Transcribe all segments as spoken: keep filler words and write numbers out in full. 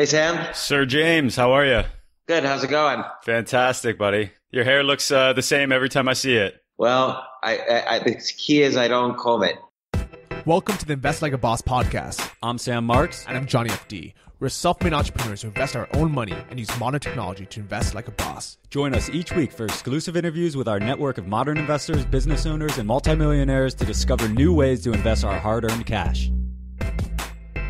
Hey, Sam. Sir James, how are you? Good. How's it going? Fantastic, buddy. Your hair looks uh, the same every time I see it. Well, I, I, I, the key is I don't comb it. Welcome to the Invest Like a Boss podcast. I'm Sam Marks. And I'm Johnny F D. We're self-made entrepreneurs who invest our own money and use modern technology to invest like a boss. Join us each week for exclusive interviews with our network of modern investors, business owners, and multimillionaires to discover new ways to invest our hard-earned cash.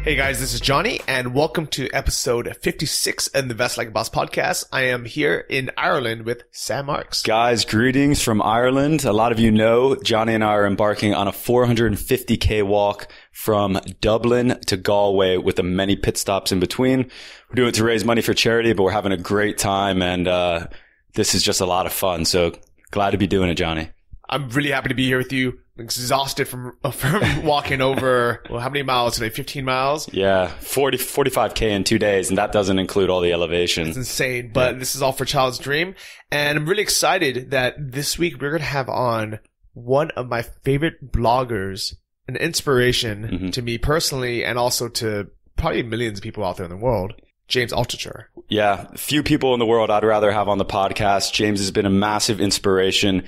Hey guys, this is Johnny and welcome to episode fifty-six of the Invest Like a Boss podcast. I am here in Ireland with Sam Marks. Guys, greetings from Ireland. A lot of you know Johnny and I are embarking on a four hundred fifty K walk from Dublin to Galway with the many pit stops in between. We're doing it to raise money for charity, but we're having a great time and uh this is just a lot of fun. So glad to be doing it, Johnny. I'm really happy to be here with you. Exhausted from, from walking over, well, how many miles today? fifteen miles? Yeah, forty, forty-five K in two days. And that doesn't include all the elevation. It's insane. But yeah. This is all for Child's Dream. And I'm really excited that this week we're going to have on one of my favorite bloggers, an inspiration mm-hmm. to me personally and also to probably millions of people out there in the world. James Altucher. Yeah, few people in the world I'd rather have on the podcast. James has been a massive inspiration.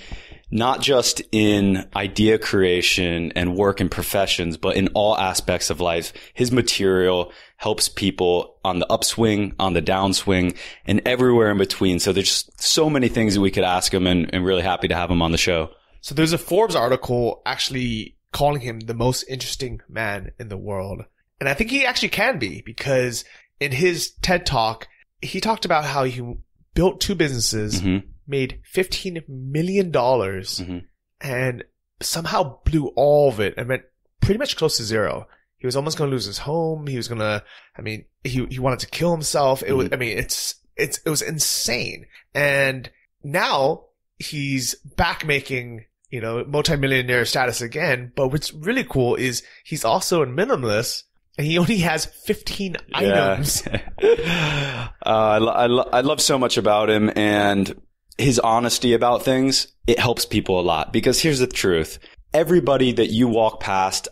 Not just in idea creation and work and professions, but in all aspects of life. His material helps people on the upswing, on the downswing, and everywhere in between. So there's just so many things that we could ask him, and, and really happy to have him on the show. So there's a Forbes article actually calling him the most interesting man in the world. And I think he actually can be, because in his TED Talk, he talked about how he built two businesses, mm-hmm. made fifteen million dollars mm-hmm. and somehow blew all of it and went pretty much close to zero. He was almost going to lose his home. He was going to, I mean, he, he wanted to kill himself. It mm-hmm. was, I mean, it's, it's, it was insane. And now he's back making, you know, multimillionaire status again. But what's really cool is he's also a minimalist. And he only has fifteen yeah. items. uh, I, lo- I, lo- I love so much about him and his honesty about things. It helps people a lot, because here's the truth. Everybody that you walk past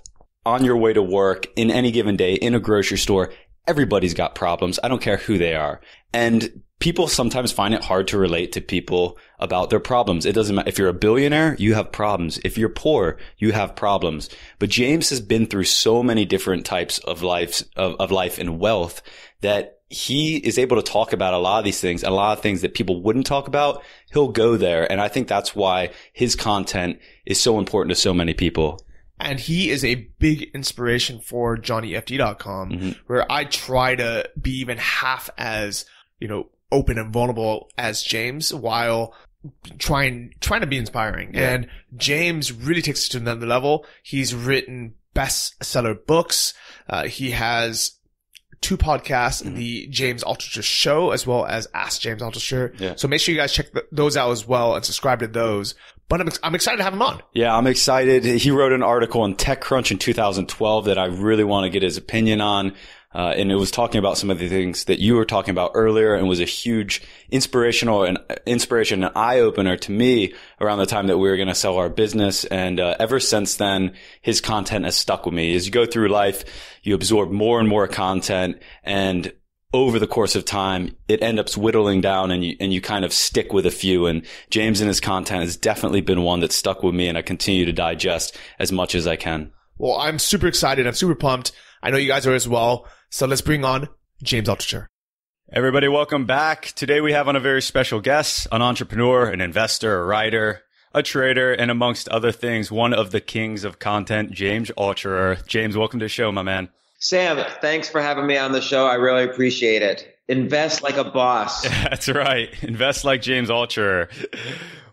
on your way to work in any given day in a grocery store, everybody's got problems. I don't care who they are. And people sometimes find it hard to relate to people about their problems. It doesn't matter. If you're a billionaire, you have problems. If you're poor, you have problems. But James has been through so many different types of life, of, of life and wealth, that he is able to talk about a lot of these things, a lot of things that people wouldn't talk about. He'll go there. And I think that's why his content is so important to so many people. And he is a big inspiration for Johnny F D dot com, mm-hmm. where I try to be even half as, you know, open and vulnerable as James while trying trying to be inspiring. Yeah. And James really takes it to another level. He's written bestseller books. Uh, he has two podcasts, mm-hmm. The James Altucher Show, as well as Ask James Altucher. Yeah. So make sure you guys check th- those out as well and subscribe to those. But I'm, ex- I'm excited to have him on. Yeah, I'm excited. He wrote an article on TechCrunch in two thousand twelve that I really want to get his opinion on. Uh, and it was talking about some of the things that you were talking about earlier, and was a huge inspirational and inspiration and eye opener to me around the time that we were going to sell our business. And, uh, ever since then, his content has stuck with me. As you go through life, you absorb more and more content, and over the course of time, it ends up whittling down, and you, and you kind of stick with a few. And James and his content has definitely been one that stuck with me, and I continue to digest as much as I can. Well, I'm super excited. I'm super pumped. I know you guys are as well. So let's bring on James Altucher. Everybody, welcome back. Today we have on a very special guest, an entrepreneur, an investor, a writer, a trader, and amongst other things, one of the kings of content, James Altucher. James, welcome to the show, my man. Sam, thanks for having me on the show. I really appreciate it. Invest like a boss. That's right. Invest like James Altucher.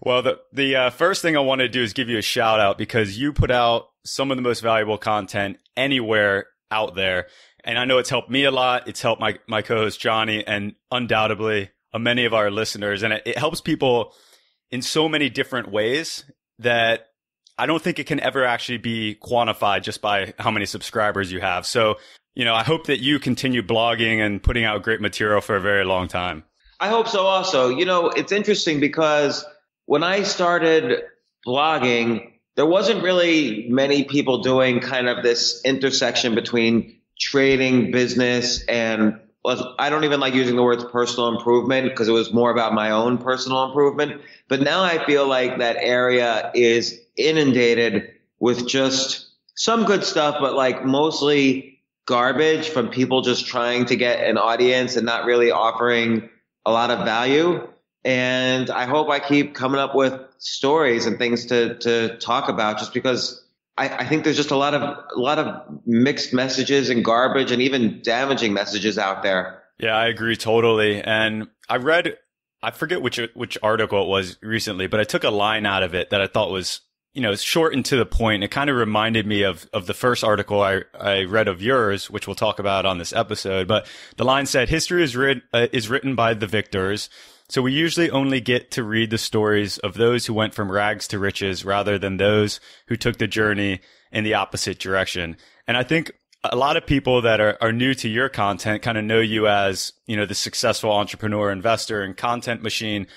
Well, the, the uh, first thing I want to do is give you a shout out, because you put out some of the most valuable content anywhere out there. And I know it's helped me a lot. It's helped my, my co-host Johnny, and undoubtedly uh, many of our listeners. And it, it helps people in so many different ways that I don't think it can ever actually be quantified just by how many subscribers you have. So, you know, I hope that you continue blogging and putting out great material for a very long time. I hope so also. You know, it's interesting, because when I started blogging, there wasn't really many people doing kind of this intersection between trading, business, and was, I don't even like using the words personal improvement because it was more about my own personal improvement. But now I feel like that area is inundated with just some good stuff, but like mostly garbage from people just trying to get an audience and not really offering a lot of value. And I hope I keep coming up with stories and things to, to talk about, just because I, I think there's just a lot of a lot of mixed messages and garbage and even damaging messages out there. Yeah, I agree totally. And I read, I forget which which article it was recently, but I took a line out of it that I thought was, you know, short and to the point. It kind of reminded me of of the first article I I read of yours, which we'll talk about on this episode. But the line said, "History is writ uh, is written by the victors." So we usually only get to read the stories of those who went from rags to riches rather than those who took the journey in the opposite direction. And I think a lot of people that are, are new to your content kind of know you as, you know, the successful entrepreneur, investor, and content machine.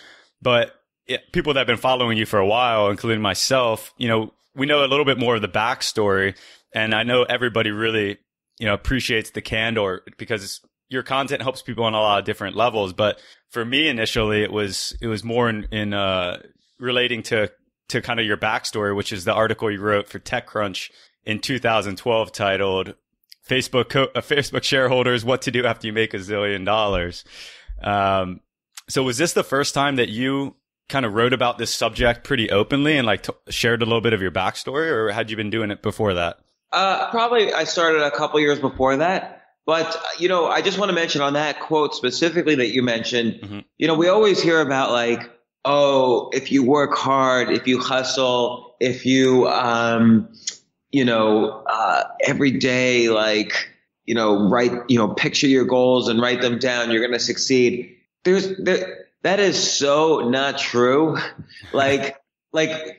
But it, people that have been following you for a while, including myself, you know, we know a little bit more of the backstory. And I know everybody really, you know, appreciates the candor, because your content helps people on a lot of different levels. But for me, initially, it was it was more in, in uh, relating to to kind of your backstory, which is the article you wrote for TechCrunch in two thousand twelve titled "Facebook co uh, Facebook Shareholders: What to Do After You Make a Zillion Dollars." Um, so, was this the first time that you kind of wrote about this subject pretty openly and like t shared a little bit of your backstory, or had you been doing it before that? Uh, probably, I started a couple years before that. But, you know, I just want to mention on that quote specifically that you mentioned, mm-hmm. you know, we always hear about like, oh, if you work hard, if you hustle, if you, um, you know, uh, every day, like, you know, write, you know, picture your goals and write them down, you're going to succeed. There's there, that is so not true. Like, like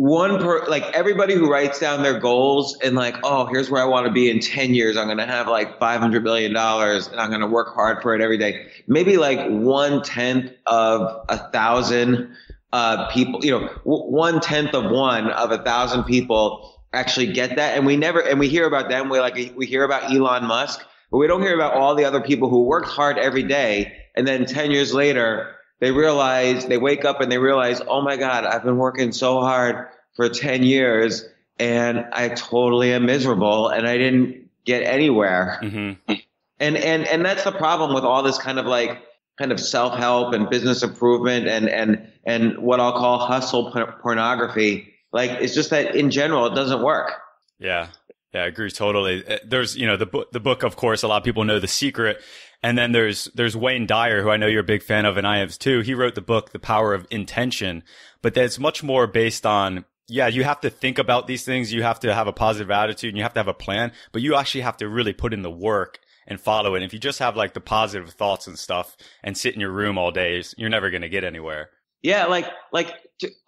one per, like everybody who writes down their goals and like, oh, here's where I want to be in ten years. I'm going to have like five hundred million dollars and I'm going to work hard for it every day. Maybe like one tenth of a thousand, uh, people, you know, one tenth of one of a thousand people actually get that. And we never, and we hear about them. We like, we hear about Elon Musk, but we don't hear about all the other people who worked hard every day. And then ten years later, they realize, they wake up and they realize, oh my God, I've been working so hard for ten years and I totally am miserable and I didn't get anywhere. Mm-hmm. And, and, and that's the problem with all this kind of like, kind of self-help and business improvement and, and, and what I'll call hustle pornography. Like, it's just that in general, it doesn't work. Yeah. Yeah, I agree totally. There's, you know, the book, the book, of course, a lot of people know The Secret. And then there's, there's Wayne Dyer, who I know you're a big fan of, and I am too. He wrote the book, The Power of Intention, but that's much more based on, yeah, you have to think about these things. You have to have a positive attitude and you have to have a plan, but you actually have to really put in the work and follow it. And if you just have like the positive thoughts and stuff and sit in your room all day, you're never going to get anywhere. Yeah. Like, like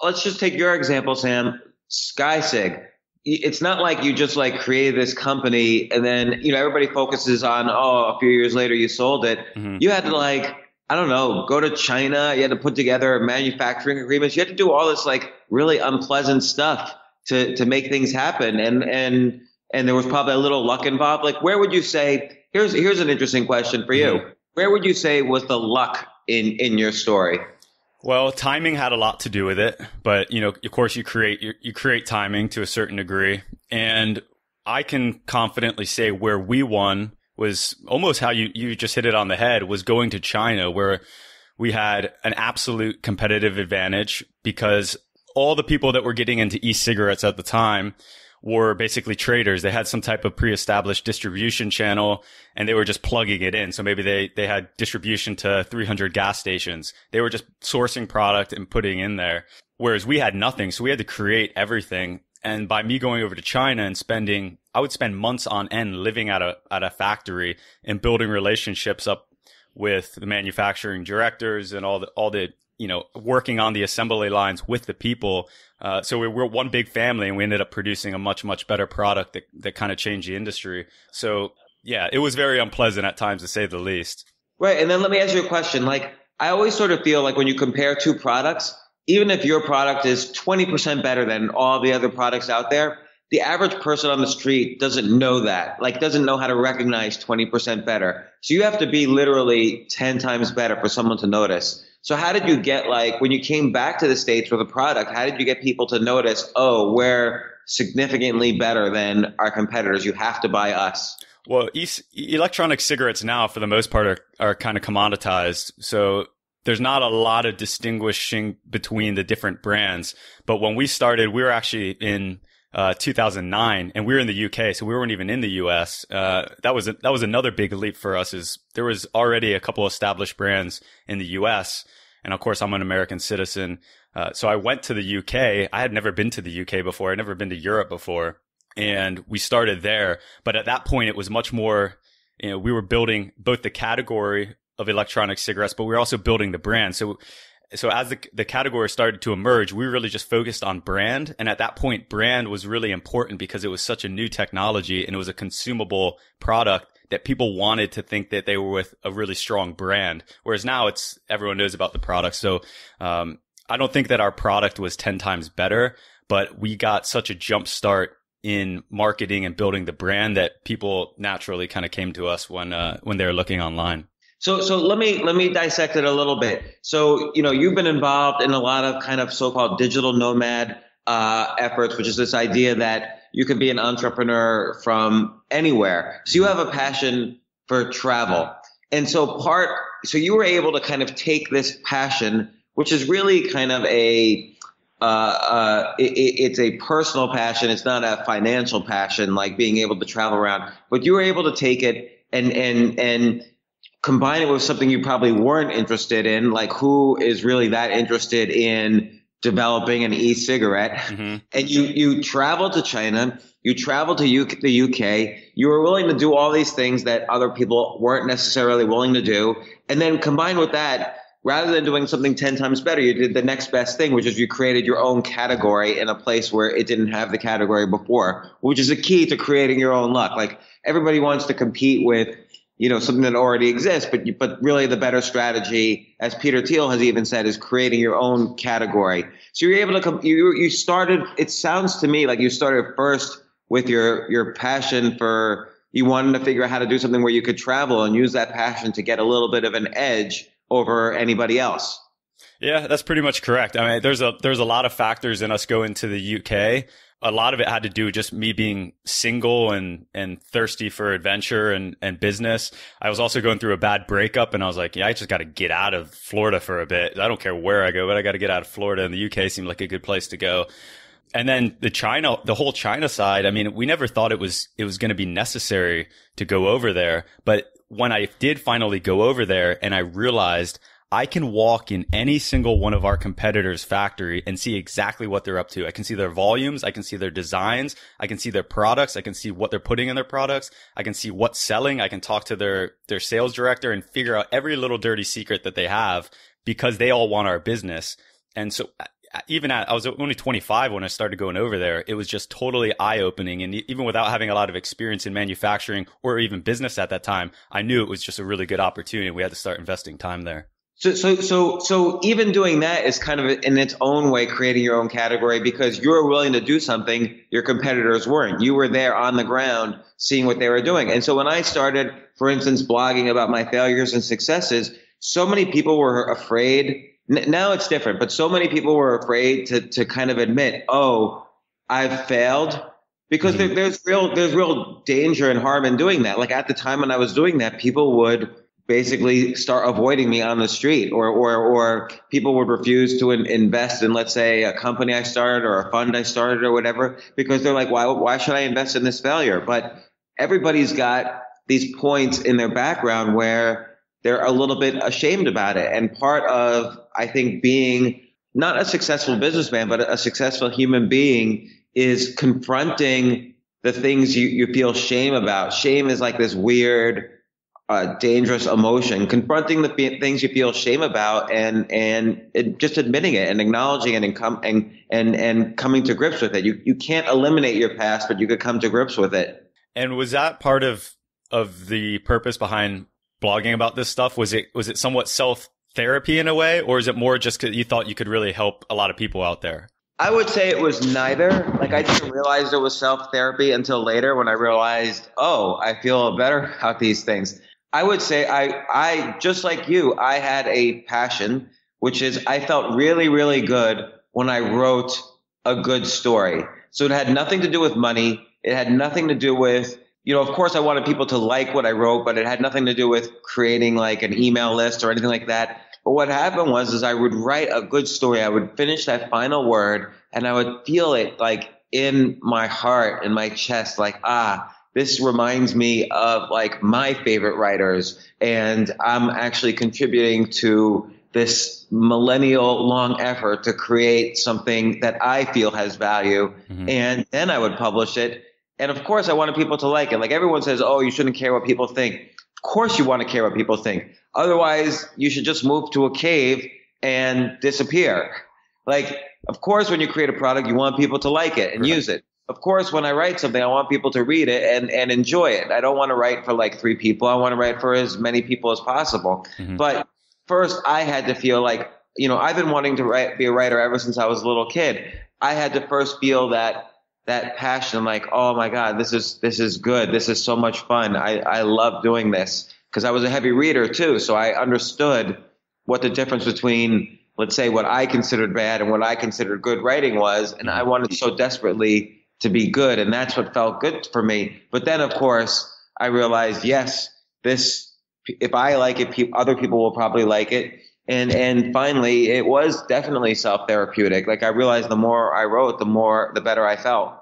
let's just take your example, Sam. SkyCig. It's not like you just like created this company and then, you know, everybody focuses on, oh, a few years later you sold it. Mm-hmm. You had to like, I don't know, go to China. You had to put together manufacturing agreements. You had to do all this like really unpleasant stuff to, to make things happen. And, and, and there was probably a little luck involved. Like, where would you say, here's, here's an interesting question for you. Mm-hmm. Where would you say was the luck in, in your story? Well, timing had a lot to do with it, but you know, of course, you create you, you create timing to a certain degree, and I can confidently say where we won was almost how you you just hit it on the head, was going to China, where we had an absolute competitive advantage because all the people that were getting into e-cigarettes at the time were basically traders. They had some type of pre-established distribution channel and they were just plugging it in. So maybe they, they had distribution to three hundred gas stations. They were just sourcing product and putting in there, whereas we had nothing. So we had to create everything. And by me going over to China and spending, I would spend months on end living at a, at a factory and building relationships up with the manufacturing directors and all the, all the, you know, working on the assembly lines with the people. Uh, so we were one big family and we ended up producing a much, much better product that, that kind of changed the industry. So yeah, it was very unpleasant at times, to say the least. Right. And then let me ask you a question. Like, I always sort of feel like when you compare two products, even if your product is twenty percent better than all the other products out there, The average person on the street doesn't know that, like doesn't know how to recognize twenty percent better. So you have to be literally ten times better for someone to notice. So how did you get, like, when you came back to the States with a product, how did you get people to notice, oh, we're significantly better than our competitors, you have to buy us? Well, e electronic cigarettes now, for the most part, are, are kind of commoditized. So there's not a lot of distinguishing between the different brands. But when we started, we were actually in uh, two thousand nine, and we were in the U K, so we weren't even in the U S. Uh, that was a, that was another big leap for us, is there was already a couple established brands in the U S, and of course, I'm an American citizen. Uh, so I went to the U K. I had never been to the U K before. I'd never been to Europe before. And we started there. But at that point, it was much more, you know, we were building both the category of electronic cigarettes, but we were also building the brand. So, so as the, the category started to emerge, we really just focused on brand. And at that point, brand was really important because it was such a new technology and it was a consumable product that people wanted to think that they were with a really strong brand. Whereas now it's, everyone knows about the product. So, um, I don't think that our product was ten times better, but we got such a jump start in marketing and building the brand that people naturally kind of came to us when, uh, when they were looking online. So, so let me, let me dissect it a little bit. So, you know, you've been involved in a lot of kind of so-called digital nomad, uh, efforts, which is this idea that you can be an entrepreneur from anywhere. So you have a passion for travel. And so part, so you were able to kind of take this passion, which is really kind of a, uh, uh, it, it's a personal passion. It's not a financial passion, like being able to travel around, but you were able to take it and, and, and combine it with something you probably weren't interested in. Like, who is really that interested in developing an e-cigarette? Mm-hmm. And you, you traveled to China, you traveled to U K, the U K, you were willing to do all these things that other people weren't necessarily willing to do. And then combined with that, rather than doing something ten times better, you did the next best thing, which is you created your own category in a place where it didn't have the category before, which is a key to creating your own luck. Like, everybody wants to compete with, you know, something that already exists, but you, but really the better strategy, as Peter Thiel has even said, is creating your own category. So you're able to come, you, you started, it sounds to me like you started first with your, your passion for, you wanted to figure out how to do something where you could travel and use that passion to get a little bit of an edge over anybody else. Yeah, that's pretty much correct. I mean, there's a, there's a lot of factors in us going to the U K. A lot of it had to do with just me being single and, and thirsty for adventure and, and business. I was also going through a bad breakup and I was like, yeah, I just got to get out of Florida for a bit. I don't care where I go, but I got to get out of Florida, and the U K seemed like a good place to go. And then the China, the whole China side, I mean, we never thought it was, it was going to be necessary to go over there. But when I did finally go over there and I realized I can walk in any single one of our competitors' factory and see exactly what they're up to. I can see their volumes. I can see their designs. I can see their products. I can see what they're putting in their products. I can see what's selling. I can talk to their, their sales director and figure out every little dirty secret that they have, because they all want our business. And so even at, I was only twenty-five when I started going over there. It was just totally eye-opening. And even without having a lot of experience in manufacturing or even business at that time, I knew it was just a really good opportunity. We had to start investing time there. So, so, so, so even doing that is kind of in its own way creating your own category, because you were willing to do something your competitors weren't. You were there on the ground seeing what they were doing. And so when I started, for instance, blogging about my failures and successes, so many people were afraid. Now it's different, but so many people were afraid to, to kind of admit, oh, I've failed. Because mm-hmm. there, there's real, there's real danger and harm in doing that. Like, at the time when I was doing that, people would basically start avoiding me on the street, or, or, or people would refuse to in, invest in, let's say, a company I started or a fund I started or whatever, because they're like, why, why should I invest in this failure? But everybody's got these points in their background where they're a little bit ashamed about it. And part of, I think, being not a successful businessman, but a successful human being, is confronting the things you, you feel shame about. Shame is like this weird, Uh, dangerous emotion, confronting the things you feel shame about, and and it, just admitting it and acknowledging it, and com and and and coming to grips with it. You you can't eliminate your past, but you could come to grips with it. And was that part of of the purpose behind blogging about this stuff? Was it was it somewhat self therapy in a way, or is it more just because you thought you could really help a lot of people out there? I would say it was neither. Like, I didn't realize it was self-therapy until later when I realized, oh, I feel better about these things. I would say I, I just like you, I had a passion, which is I felt really, really good when I wrote a good story. So it had nothing to do with money. It had nothing to do with, you know, of course I wanted people to like what I wrote, but it had nothing to do with creating like an email list or anything like that. But what happened was is I would write a good story. I would finish that final word and I would feel it like in my heart, in my chest, like, ah, this reminds me of like my favorite writers. And I'm actually contributing to this millennial long effort to create something that I feel has value. Mm-hmm. And then I would publish it. And of course I wanted people to like it. Like everyone says, oh, you shouldn't care what people think. Of course you want to care what people think. Otherwise, you should just move to a cave and disappear. Like, of course, when you create a product, you want people to like it and right. use it. Of course, when I write something, I want people to read it and, and enjoy it. I don't want to write for like three people. I want to write for as many people as possible. Mm-hmm. But first, I had to feel like, you know, I've been wanting to write, be a writer ever since I was a little kid. I had to first feel that that passion, like, oh, my God, this is this is good. This is so much fun. I, I love doing this. Because I was a heavy reader too, so I understood what the difference between, let's say, what I considered bad and what I considered good writing was, and I wanted so desperately to be good, and that's what felt good for me. But then, of course, I realized, yes, this, if I like it, pe- other people will probably like it, and and finally, it was definitely self-therapeutic. Like I realized, the more I wrote, the more, the better I felt.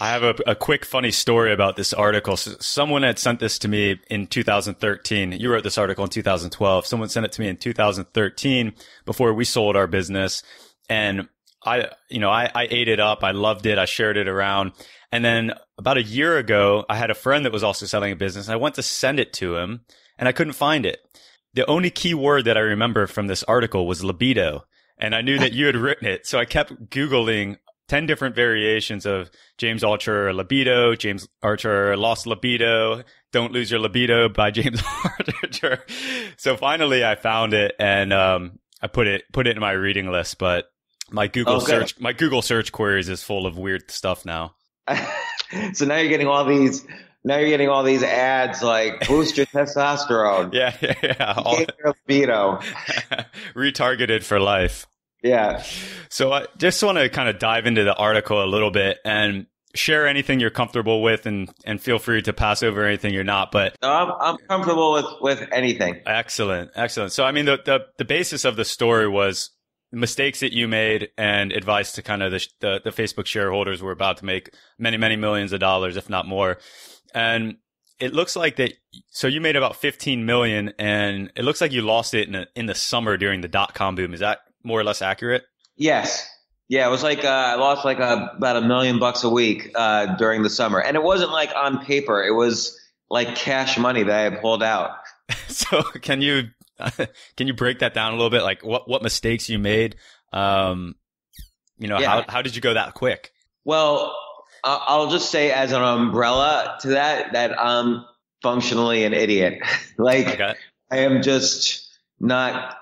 I have a, a quick funny story about this article. So someone had sent this to me in two thousand thirteen. You wrote this article in two thousand twelve. Someone sent it to me in two thousand thirteen before we sold our business. And I, you know, I, I ate it up. I loved it. I shared it around. And then about a year ago, I had a friend that was also selling a business. I went to send it to him and I couldn't find it. The only key word that I remember from this article was libido. And I knew that you had written it. So I kept Googling ten different variations of James Altucher libido, James Altucher lost libido, don't lose your libido by James Altucher. So finally I found it and, um, I put it, put it in my reading list, but my Google okay. search, my Google search queries is full of weird stuff now. So now you're getting all these, now you're getting all these ads like boost your testosterone. Yeah. Yeah. yeah. All your libido. Retargeted for life. Yeah. So I just want to kind of dive into the article a little bit and share anything you're comfortable with and, and feel free to pass over anything you're not. But no, I'm, I'm comfortable with, with anything. Excellent. Excellent. So, I mean, the, the, the basis of the story was mistakes that you made and advice to kind of the, the, the Facebook shareholders who were about to make many, many millions of dollars, if not more. And it looks like that. So you made about fifteen million and it looks like you lost it in, a, in the summer during the dot-com boom. Is that more or less accurate? Yes. Yeah, it was like uh, I lost like a, about a million bucks a week uh, during the summer. And it wasn't like on paper. It was like cash money that I had pulled out. So can you uh, can you break that down a little bit? Like what, what mistakes you made? Um, you know, yeah. how, how did you go that quick? Well, I'll just say as an umbrella to that, that I'm functionally an idiot. Like okay. I am just not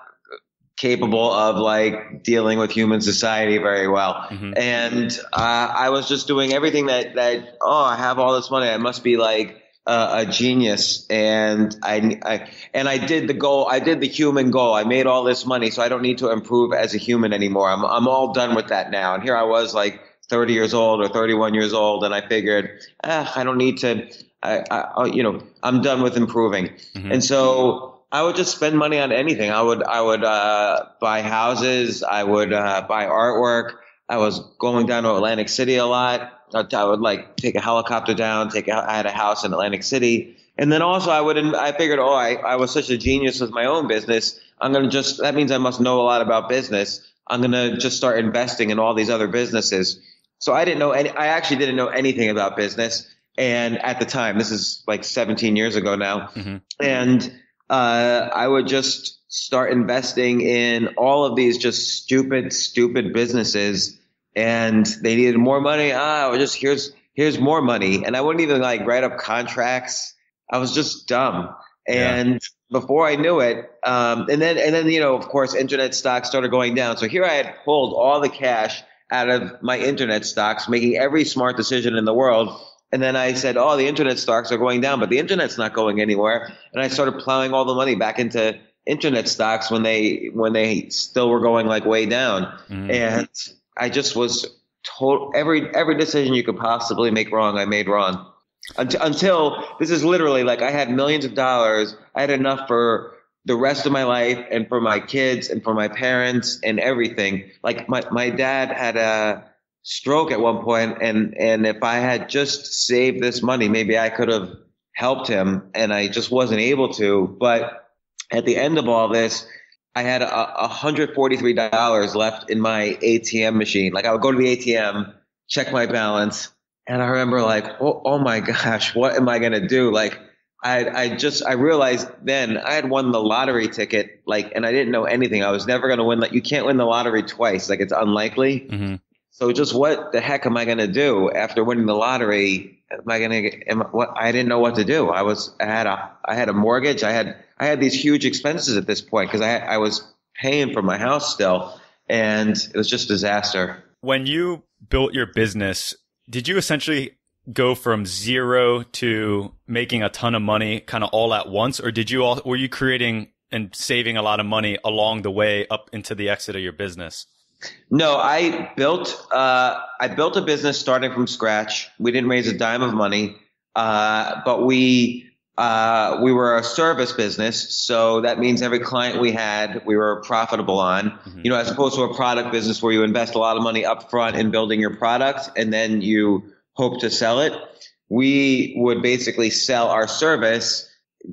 capable of like dealing with human society very well. Mm-hmm. And uh, I was just doing everything that, that, oh, I have all this money. I must be like uh, a genius. And I, I, and I did the goal. I did the human goal. I made all this money. So I don't need to improve as a human anymore. I'm, I'm all done with that now. And here I was like thirty years old or thirty-one years old. And I figured, ah, I don't need to, I, I you know, I'm done with improving. Mm-hmm. And so I would just spend money on anything. I would, I would, uh, buy houses. I would, uh, buy artwork. I was going down to Atlantic City a lot. I would like take a helicopter down, take, a, I had a house in Atlantic City. And then also I would, I figured, oh, I, I was such a genius with my own business. I'm going to just, that means I must know a lot about business. I'm going to just start investing in all these other businesses. So I didn't know any, I actually didn't know anything about business. And at the time, this is like seventeen years ago now. Mm-hmm. And Uh, I would just start investing in all of these just stupid, stupid businesses, and they needed more money. Ah, well, just here's here's more money, and I wouldn't even like write up contracts. I was just dumb, and yeah. before I knew it, um, and then and then you know, of course, internet stocks started going down. So here I had pulled all the cash out of my internet stocks, making every smart decision in the world. And then I said, oh, the internet stocks are going down, but the internet's not going anywhere. And I started plowing all the money back into internet stocks when they when they still were going like way down. Mm-hmm. And I just was told every every decision you could possibly make wrong, I made wrong. Until, until this is literally like I had millions of dollars. I had enough for the rest of my life and for my kids and for my parents and everything. Like my, my dad had a stroke at one point, and, and if I had just saved this money, maybe I could have helped him, and I just wasn't able to. But at the end of all this, I had a, one hundred forty-three dollars left in my A T M machine. Like I would go to the A T M, check my balance. And I remember like, oh, oh my gosh, what am I going to do? Like, I, I just, I realized then I had won the lottery ticket, like, and I didn't know anything. I was never going to win. Like, you can't win the lottery twice. Like, it's unlikely. Mm-hmm. So just what the heck am I going to do after winning the lottery? Am I going to get, am, what, I didn't know what to do. I was, I had a, I had a mortgage. I had, I had these huge expenses at this point because I had, I was paying for my house still, and it was just a disaster. When you built your business, did you essentially go from zero to making a ton of money kind of all at once? Or did you all, were you creating and saving a lot of money along the way up into the exit of your business? No, I built, uh, I built a business starting from scratch. We didn't raise a dime of money. Uh, but we, uh, we were a service business. So that means every client we had, we were profitable on, mm-hmm. you know, as opposed to a product business where you invest a lot of money up front in building your product and then you hope to sell it. We would basically sell our service,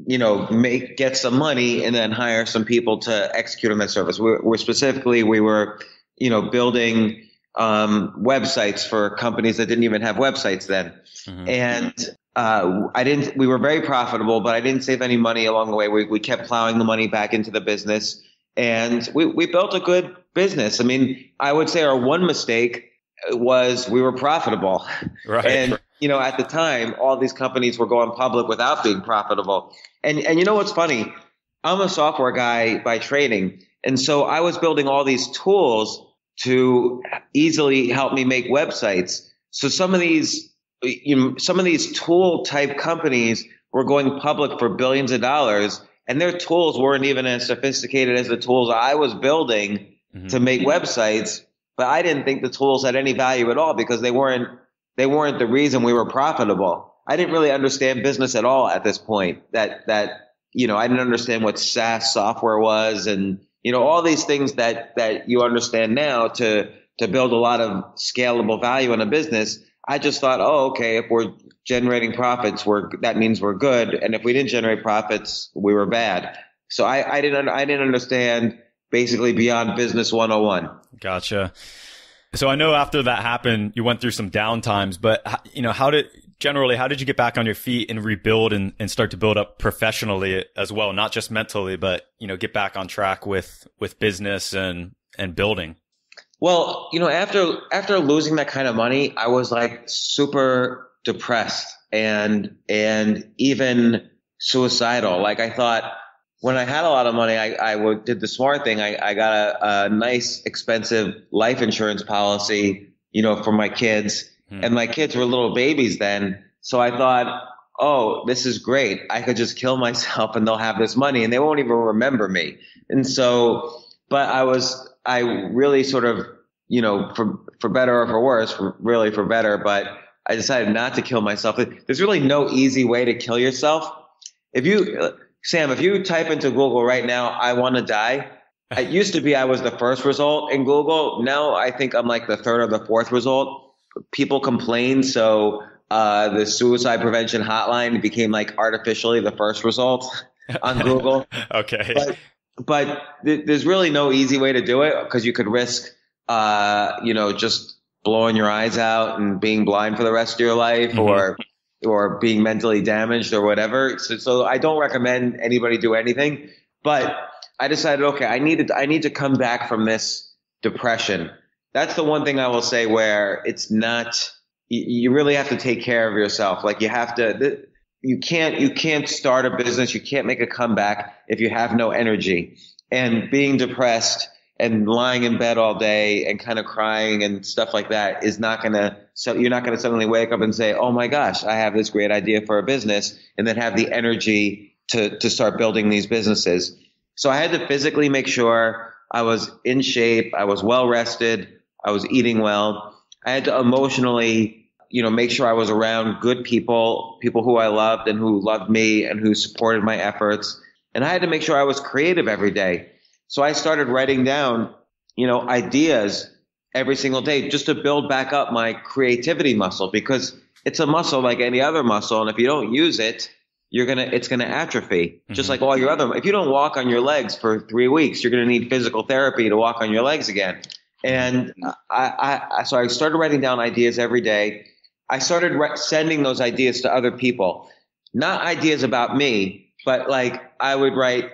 you know, make, get some money and then hire some people to execute on that service. We're, we're specifically, we were, you know, building, um, websites for companies that didn't even have websites then. Mm-hmm. And, uh, I didn't, we were very profitable, but I didn't save any money along the way. We, we kept plowing the money back into the business, and we, we built a good business. I mean, I would say our one mistake was we were profitable. Right. And, you know, at the time, all these companies were going public without being profitable. And, and you know, what's funny, I'm a software guy by training. And so I was building all these tools to easily help me make websites. So some of these, you know, some of these tool type companies were going public for billions of dollars, and their tools weren't even as sophisticated as the tools I was building mm-hmm. to make websites. But I didn't think the tools had any value at all because they weren't, they weren't the reason we were profitable. I didn't really understand business at all at this point. That, that, you know, I didn't understand what SaaS software was, and, you know, all these things that, that you understand now to, to build a lot of scalable value in a business. I just thought, oh, okay, if we're generating profits, we're, that means we're good. And if we didn't generate profits, we were bad. So I, I didn't, I didn't understand basically beyond business one oh one. Gotcha. So I know after that happened, you went through some down times, but you know, how did, generally, how did you get back on your feet and rebuild and, and start to build up professionally as well? Not just mentally, but, you know, get back on track with, with business and, and building. Well, you know, after after losing that kind of money, I was like super depressed and and even suicidal. Like I thought when I had a lot of money, I, I would, did the smart thing. I, I got a, a nice, expensive life insurance policy, you know, for my kids. Hmm. And my kids were little babies then. So I thought, oh, this is great. I could just kill myself and they'll have this money and they won't even remember me. And so, but I was... I really sort of, you know, for for better or for worse, for, really for better, but I decided not to kill myself. There's really no easy way to kill yourself. If you, Sam, if you type into Google right now, I want to die. It used to be I was the first result in Google. Now I think I'm like the third or the fourth result. People complain. So uh, the suicide prevention hotline became like artificially the first result on Google. Okay. But, But th- there's really no easy way to do it because you could risk, uh, you know, just blowing your eyes out and being blind for the rest of your life, mm-hmm. or or being mentally damaged or whatever. So, so I don't recommend anybody do anything. But I decided, okay, I needed I need to come back from this depression. That's the one thing I will say where it's not. You, you really have to take care of yourself. Like you have to. Th- You can't, you can't start a business. You can't make a comeback if you have no energy, and being depressed and lying in bed all day and kind of crying and stuff like that is not going to, so you're not going to suddenly wake up and say, oh my gosh, I have this great idea for a business, and then have the energy to, to start building these businesses. So I had to physically make sure I was in shape. I was well rested. I was eating well. I had to emotionally, you know, make sure I was around good people, people who I loved and who loved me and who supported my efforts. And I had to make sure I was creative every day. So I started writing down, you know, ideas every single day just to build back up my creativity muscle, because it's a muscle like any other muscle. And if you don't use it, you're going to, it's going to atrophy just mm-hmm. like all your other, if you don't walk on your legs for three weeks, you're going to need physical therapy to walk on your legs again. And I, I, so I started writing down ideas every day. I started re- sending those ideas to other people, not ideas about me, but like I would write,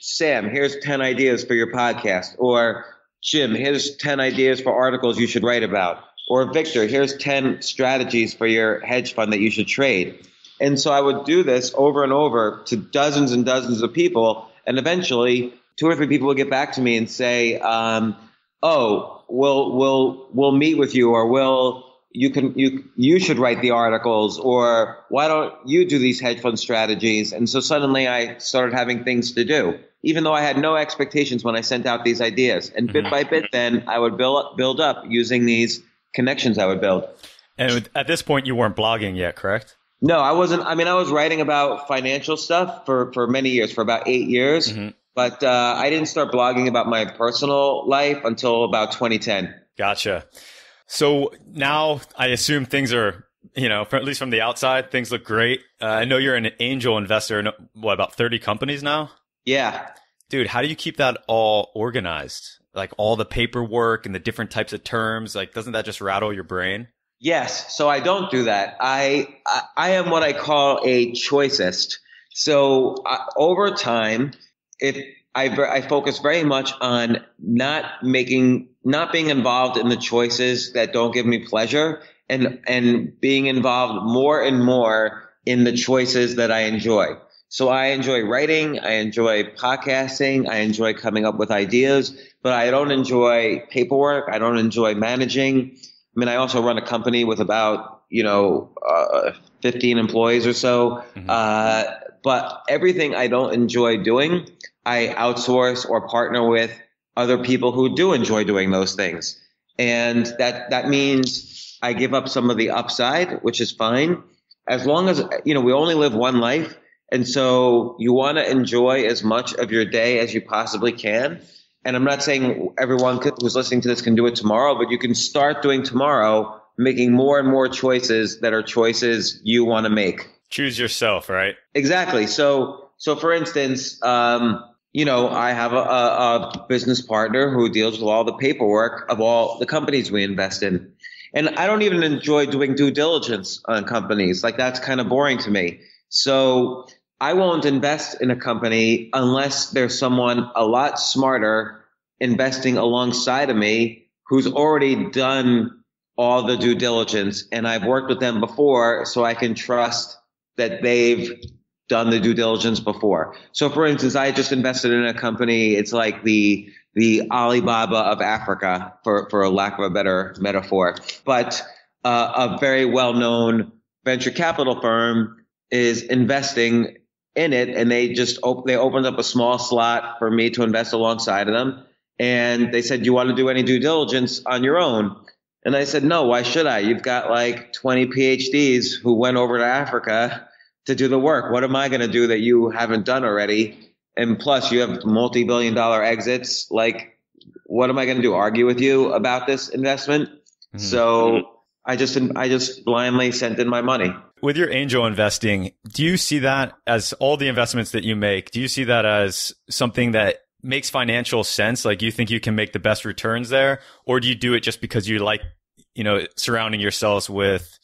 Sam, here's ten ideas for your podcast, or Jim, here's ten ideas for articles you should write about, or Victor, here's ten strategies for your hedge fund that you should trade. And so I would do this over and over to dozens and dozens of people. And eventually two or three people would get back to me and say, um, oh, we'll, we'll, we'll meet with you, or we'll, you can, you, you should write the articles, or why don't you do these hedge fund strategies? And so suddenly I started having things to do, even though I had no expectations when I sent out these ideas. And bit by bit, then I would build up, build up using these connections I would build. And at this point, you weren't blogging yet, correct? No, I wasn't. I mean, I was writing about financial stuff for, for many years, for about eight years. Mm-hmm. But uh, I didn't start blogging about my personal life until about twenty ten. Gotcha. So now I assume things are, you know, for, at least from the outside, things look great. Uh, I know you're an angel investor in, what, about thirty companies now? Yeah. Dude, how do you keep that all organized? Like all the paperwork and the different types of terms, like doesn't that just rattle your brain? Yes. So I don't do that. I I, I am what I call a choicist. So uh, over time, if I, I focus very much on not making, not being involved in the choices that don't give me pleasure, and and being involved more and more in the choices that I enjoy. So I enjoy writing, I enjoy podcasting, I enjoy coming up with ideas, but I don't enjoy paperwork. I don't enjoy managing. I mean, I also run a company with about, you know, uh, fifteen employees or so. Mm-hmm. Uh, but everything I don't enjoy doing, I outsource or partner with other people who do enjoy doing those things. And that, that means I give up some of the upside, which is fine. As long as, you know, we only live one life. And so you want to enjoy as much of your day as you possibly can. And I'm not saying everyone who's listening to this can do it tomorrow, but you can start doing tomorrow, making more and more choices that are choices you want to make. Choose yourself, right? Exactly. So, so for instance, um, you know, I have a, a, a business partner who deals with all the paperwork of all the companies we invest in. And I don't even enjoy doing due diligence on companies. Like that's kind of boring to me. So I won't invest in a company unless there's someone a lot smarter investing alongside of me who's already done all the due diligence. And I've worked with them before, so I can trust that they've done the due diligence before. So for instance, I just invested in a company. It's like the, the Alibaba of Africa, for, for lack of a better metaphor, but uh, a very well-known venture capital firm is investing in it, and they just op- they opened up a small slot for me to invest alongside of them. And they said, do you want to do any due diligence on your own? And I said, no, why should I? You've got like twenty PhDs who went over to Africa to do the work. What am I going to do that you haven't done already? And plus you have multi-billion dollar exits. Like, what am I going to do? Argue with you about this investment? Mm-hmm. So I just, I just blindly sent in my money. With your angel investing, do you see that as all the investments that you make? Do you see that as something that makes financial sense? Like you think you can make the best returns there, or do you do it just because you like, you know, surrounding yourselves with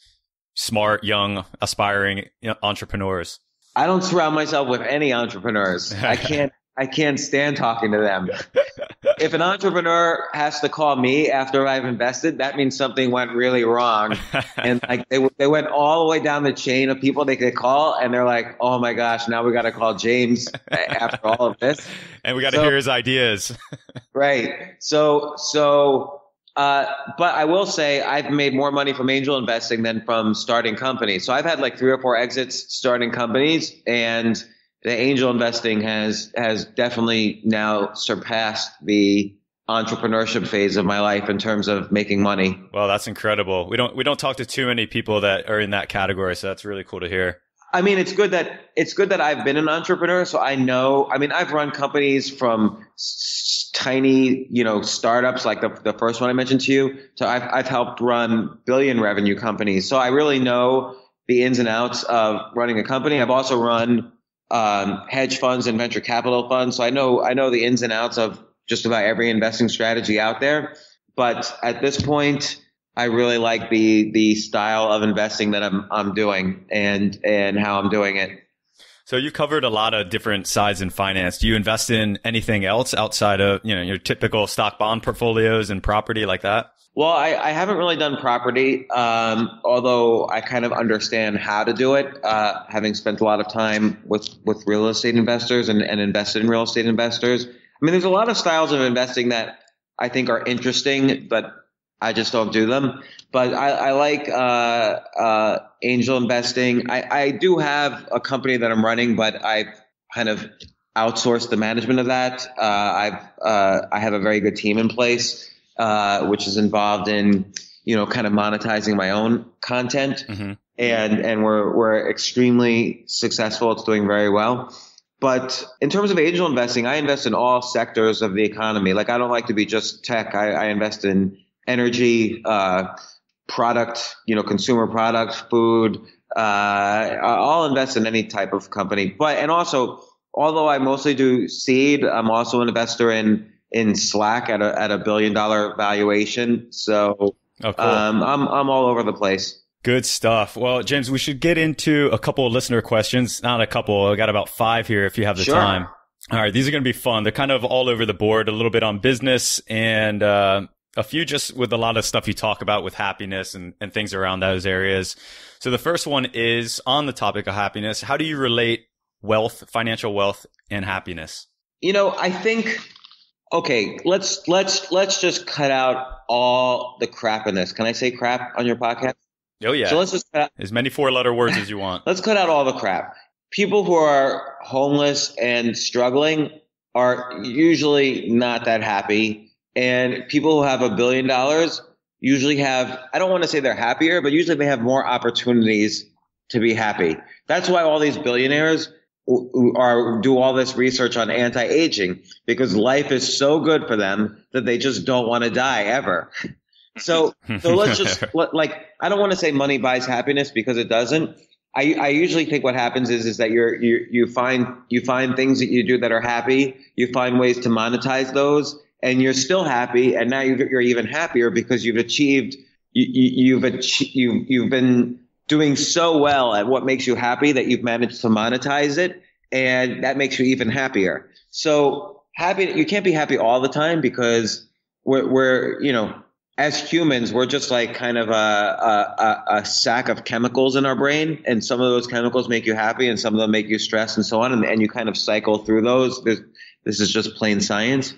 smart, young, aspiring entrepreneurs? I don't surround myself with any entrepreneurs. I can't, I can't stand talking to them. If an entrepreneur has to call me after I've invested, that means something went really wrong. And like they they went all the way down the chain of people they could call, and they're like, oh my gosh, now we got to call James after all of this. And we got to so, hear his ideas. Right. So, so, uh, but I will say I've made more money from angel investing than from starting companies. So I've had like three or four exits starting companies, and the angel investing has, has definitely now surpassed the entrepreneurship phase of my life in terms of making money. Well, that's incredible. We don't, we don't talk to too many people that are in that category. So that's really cool to hear. I mean, it's good that, it's good that I've been an entrepreneur. So I know, I mean, I've run companies from tiny, you know, startups like the, the first one I mentioned to you. So I've, I've helped run billion revenue companies. So I really know the ins and outs of running a company. I've also run um, hedge funds and venture capital funds. So I know, I know the ins and outs of just about every investing strategy out there. But at this point, I really like the, the style of investing that I'm, I'm doing and, and how I'm doing it. So you covered a lot of different sides in finance. Do you invest in anything else outside of, you know, your typical stock bond portfolios and property like that? Well, I, I haven't really done property. Um, although I kind of understand how to do it, uh, having spent a lot of time with, with real estate investors and, and invested in real estate investors. I mean, there's a lot of styles of investing that I think are interesting, but I just don't do them. But I, I like uh, uh, angel investing. I, I do have a company that I'm running, but I've kind of outsourced the management of that. Uh, I've uh, I have a very good team in place, uh, which is involved in, you know, kind of monetizing my own content, mm-hmm. and and we're we're extremely successful. It's doing very well. But in terms of angel investing, I invest in all sectors of the economy. Like, I don't like to be just tech. I, I invest in energy, uh, product, you know, consumer product, food. Uh, I'll invest in any type of company. But, and also, although I mostly do seed, I'm also an investor in, in Slack at a, at a billion dollar valuation. So, oh, cool. um, I'm, I'm all over the place. Good stuff. Well, James, we should get into a couple of listener questions. Not a couple. I got about five here if you have the sure. time. All right. These are going to be fun. They're kind of all over the board, a little bit on business and, uh, a few just with a lot of stuff you talk about with happiness and, and things around those areas. So the first one is on the topic of happiness. How do you relate wealth, financial wealth and happiness? You know, I think, okay, let's, let's, let's just cut out all the crap in this. Can I say crap on your podcast? Oh, yeah. So let's just cut out as many four letter words as you want. Let's cut out all the crap. People who are homeless and struggling are usually not that happy. And people who have a billion dollars usually have, I don't want to say they're happier, but usually they have more opportunities to be happy. That's why all these billionaires are do all this research on anti-aging, because life is so good for them that they just don't want to die ever. So, so let's just like, I don't want to say money buys happiness because it doesn't. I, I usually think what happens is, is that you're, you, you find, you find things that you do that are happy. You find ways to monetize those and you're still happy. And now you're, you're even happier because you've achieved, you, you, you've achieved, you've, you've been doing so well at what makes you happy that you've managed to monetize it. And that makes you even happier. So happy, you can't be happy all the time because we're, we're, you know, as humans, we're just like kind of a, a, a sack of chemicals in our brain. And some of those chemicals make you happy and some of them make you stressed and so on. And, and you kind of cycle through those. There's, this is just plain science.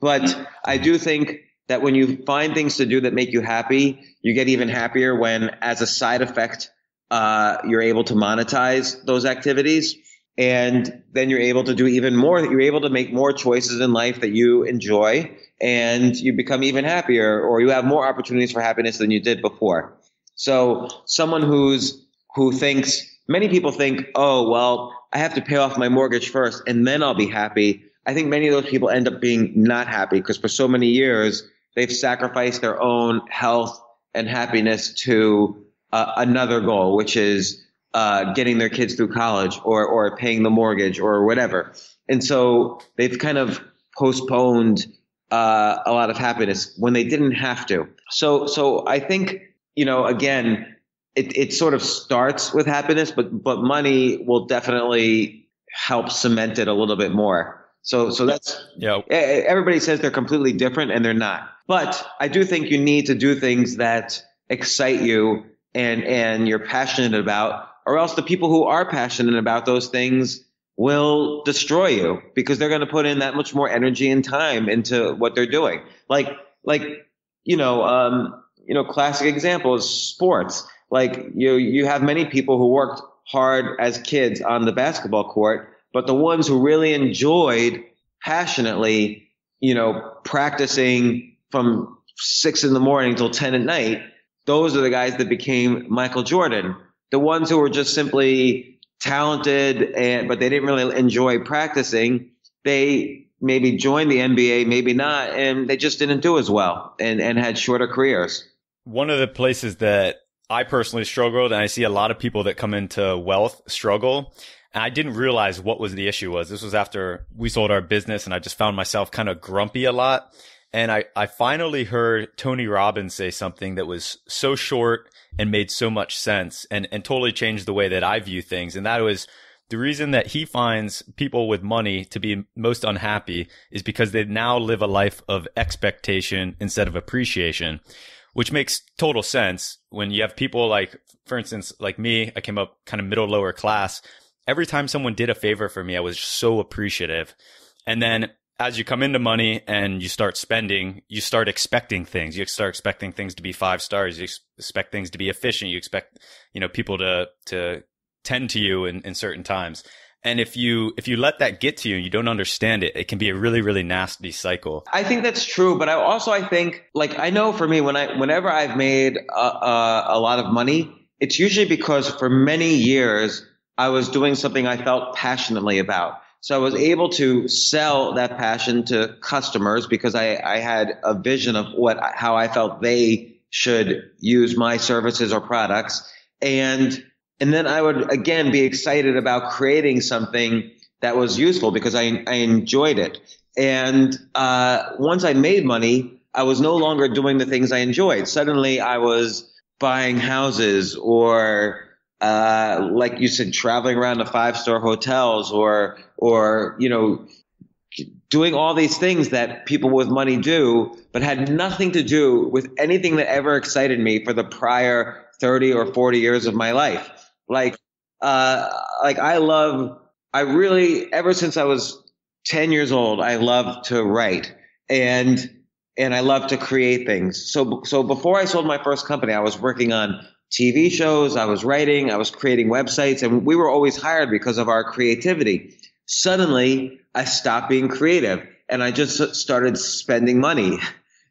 But I do think that when you find things to do that make you happy, you get even happier when, as a side effect, uh, you're able to monetize those activities. And then you're able to do even more. You're able to make more choices in life that you enjoy. And you become even happier, or you have more opportunities for happiness than you did before. So someone who's, who thinks, many people think, oh, well, I have to pay off my mortgage first and then I'll be happy. I think many of those people end up being not happy because for so many years, they've sacrificed their own health and happiness to uh, another goal, which is uh, getting their kids through college or, or paying the mortgage or whatever. And so they've kind of postponed Uh, a lot of happiness when they didn't have to. So, so I think, you know, again, it, it sort of starts with happiness, but, but money will definitely help cement it a little bit more. So, so that's, yeah. Everybody says they're completely different and they're not, but I do think you need to do things that excite you and, and you're passionate about, or else the people who are passionate about those things will destroy you because they're going to put in that much more energy and time into what they're doing. Like, like, you know, um, you know, classic example is sports. Like you, you have many people who worked hard as kids on the basketball court, but the ones who really enjoyed passionately, you know, practicing from six in the morning till ten at night, those are the guys that became Michael Jordan. The ones who were just simply talented, and but they didn't really enjoy practicing, they maybe joined the N B A, maybe not, and they just didn't do as well and, and had shorter careers. One of the places that I personally struggled, and I see a lot of people that come into wealth struggle, and I didn't realize what was the issue was. This was after we sold our business, and I just found myself kind of grumpy a lot. And I, I finally heard Tony Robbins say something that was so short and made so much sense and, and totally changed the way that I view things. And that was the reason that he finds people with money to be most unhappy is because they now live a life of expectation instead of appreciation, which makes total sense when you have people like, for instance, like me. I came up kind of middle, lower class. Every time someone did a favor for me, I was so appreciative. And then as you come into money and you start spending, you start expecting things. You start expecting things to be five stars. You ex- expect things to be efficient. You expect, you know, people to, to tend to you in, in certain times. And if you, if you let that get to you and you don't understand it, it can be a really, really nasty cycle. I think that's true. But I also, I think like, I know for me, when I, whenever I've made a, a, a lot of money, it's usually because for many years I was doing something I felt passionately about. So I was able to sell that passion to customers because I, I had a vision of what, how I felt they should use my services or products. And, and then I would again be excited about creating something that was useful because I, I enjoyed it. And, uh, once I made money, I was no longer doing the things I enjoyed. Suddenly I was buying houses or, uh, like you said, traveling around to five-star hotels or, or, you know, doing all these things that people with money do, but had nothing to do with anything that ever excited me for the prior thirty or forty years of my life. Like, uh, like I love, I really, ever since I was ten years old, I loved to write and, and I love to create things. So, so before I sold my first company, I was working on T V shows, I was writing, I was creating websites, and we were always hired because of our creativity. Suddenly, I stopped being creative, and I just started spending money.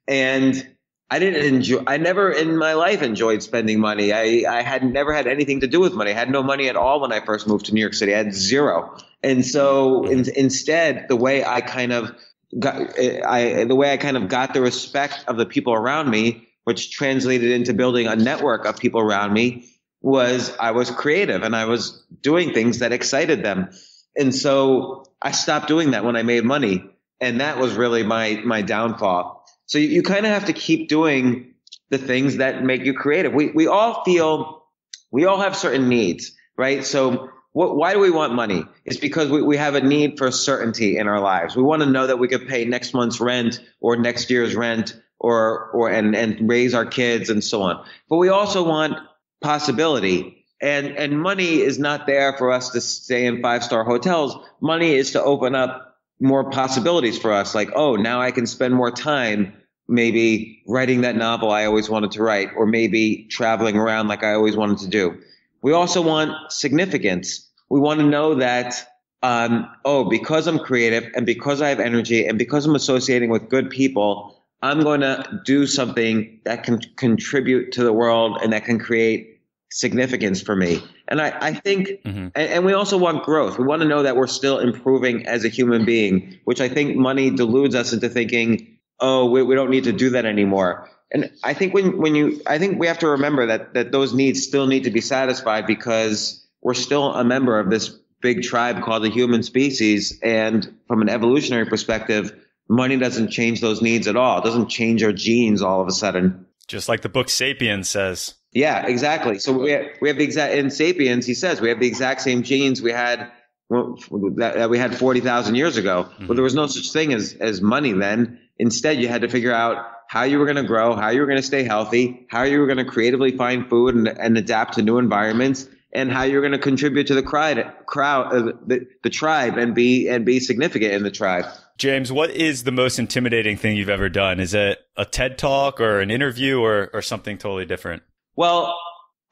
And I didn't enjoy, I never in my life enjoyed spending money. I, I had never had anything to do with money. I had no money at all when I first moved to New York City. I had zero. And so in, instead, the way I kind of got, I, the way I kind of got the respect of the people around me, which translated into building a network of people around me, was I was creative and I was doing things that excited them. And so I stopped doing that when I made money. And that was really my, my downfall. So you, you kind of have to keep doing the things that make you creative. We, we all feel, we all have certain needs, right? So what, why do we want money? It's because we, we have a need for certainty in our lives. We want to know that we could pay next month's rent or next year's rent, or, or, and, and raise our kids and so on. But we also want possibility, and, and money is not there for us to stay in five-star hotels. Money is to open up more possibilities for us. Like, oh, now I can spend more time maybe writing that novel I always wanted to write, or maybe traveling around like I always wanted to do. We also want significance. We want to know that, um, oh, because I'm creative and because I have energy and because I'm associating with good people, I'm going to do something that can contribute to the world and that can create significance for me. And I, I think, mm-hmm. and, and we also want growth. We want to know that we're still improving as a human being, which I think money deludes us into thinking, oh, we, we don't need to do that anymore. And I think when, when you, I think we have to remember that, that those needs still need to be satisfied because we're still a member of this big tribe called the human species. And from an evolutionary perspective, money doesn't change those needs at all. It doesn't change our genes all of a sudden. Just like the book Sapiens says. Yeah, exactly. So we have, we have the exact, in Sapiens, he says, we have the exact same genes we had well, that, that we had forty thousand years ago. Mm-hmm. Well, there was no such thing as, as money then. Instead, you had to figure out how you were going to grow, how you were going to stay healthy, how you were going to creatively find food and, and adapt to new environments, and how you're going to contribute to the crowd, crowd uh, the, the tribe, and be and be significant in the tribe. James, what is the most intimidating thing you've ever done? Is it a TED Talk or an interview or or something totally different? Well,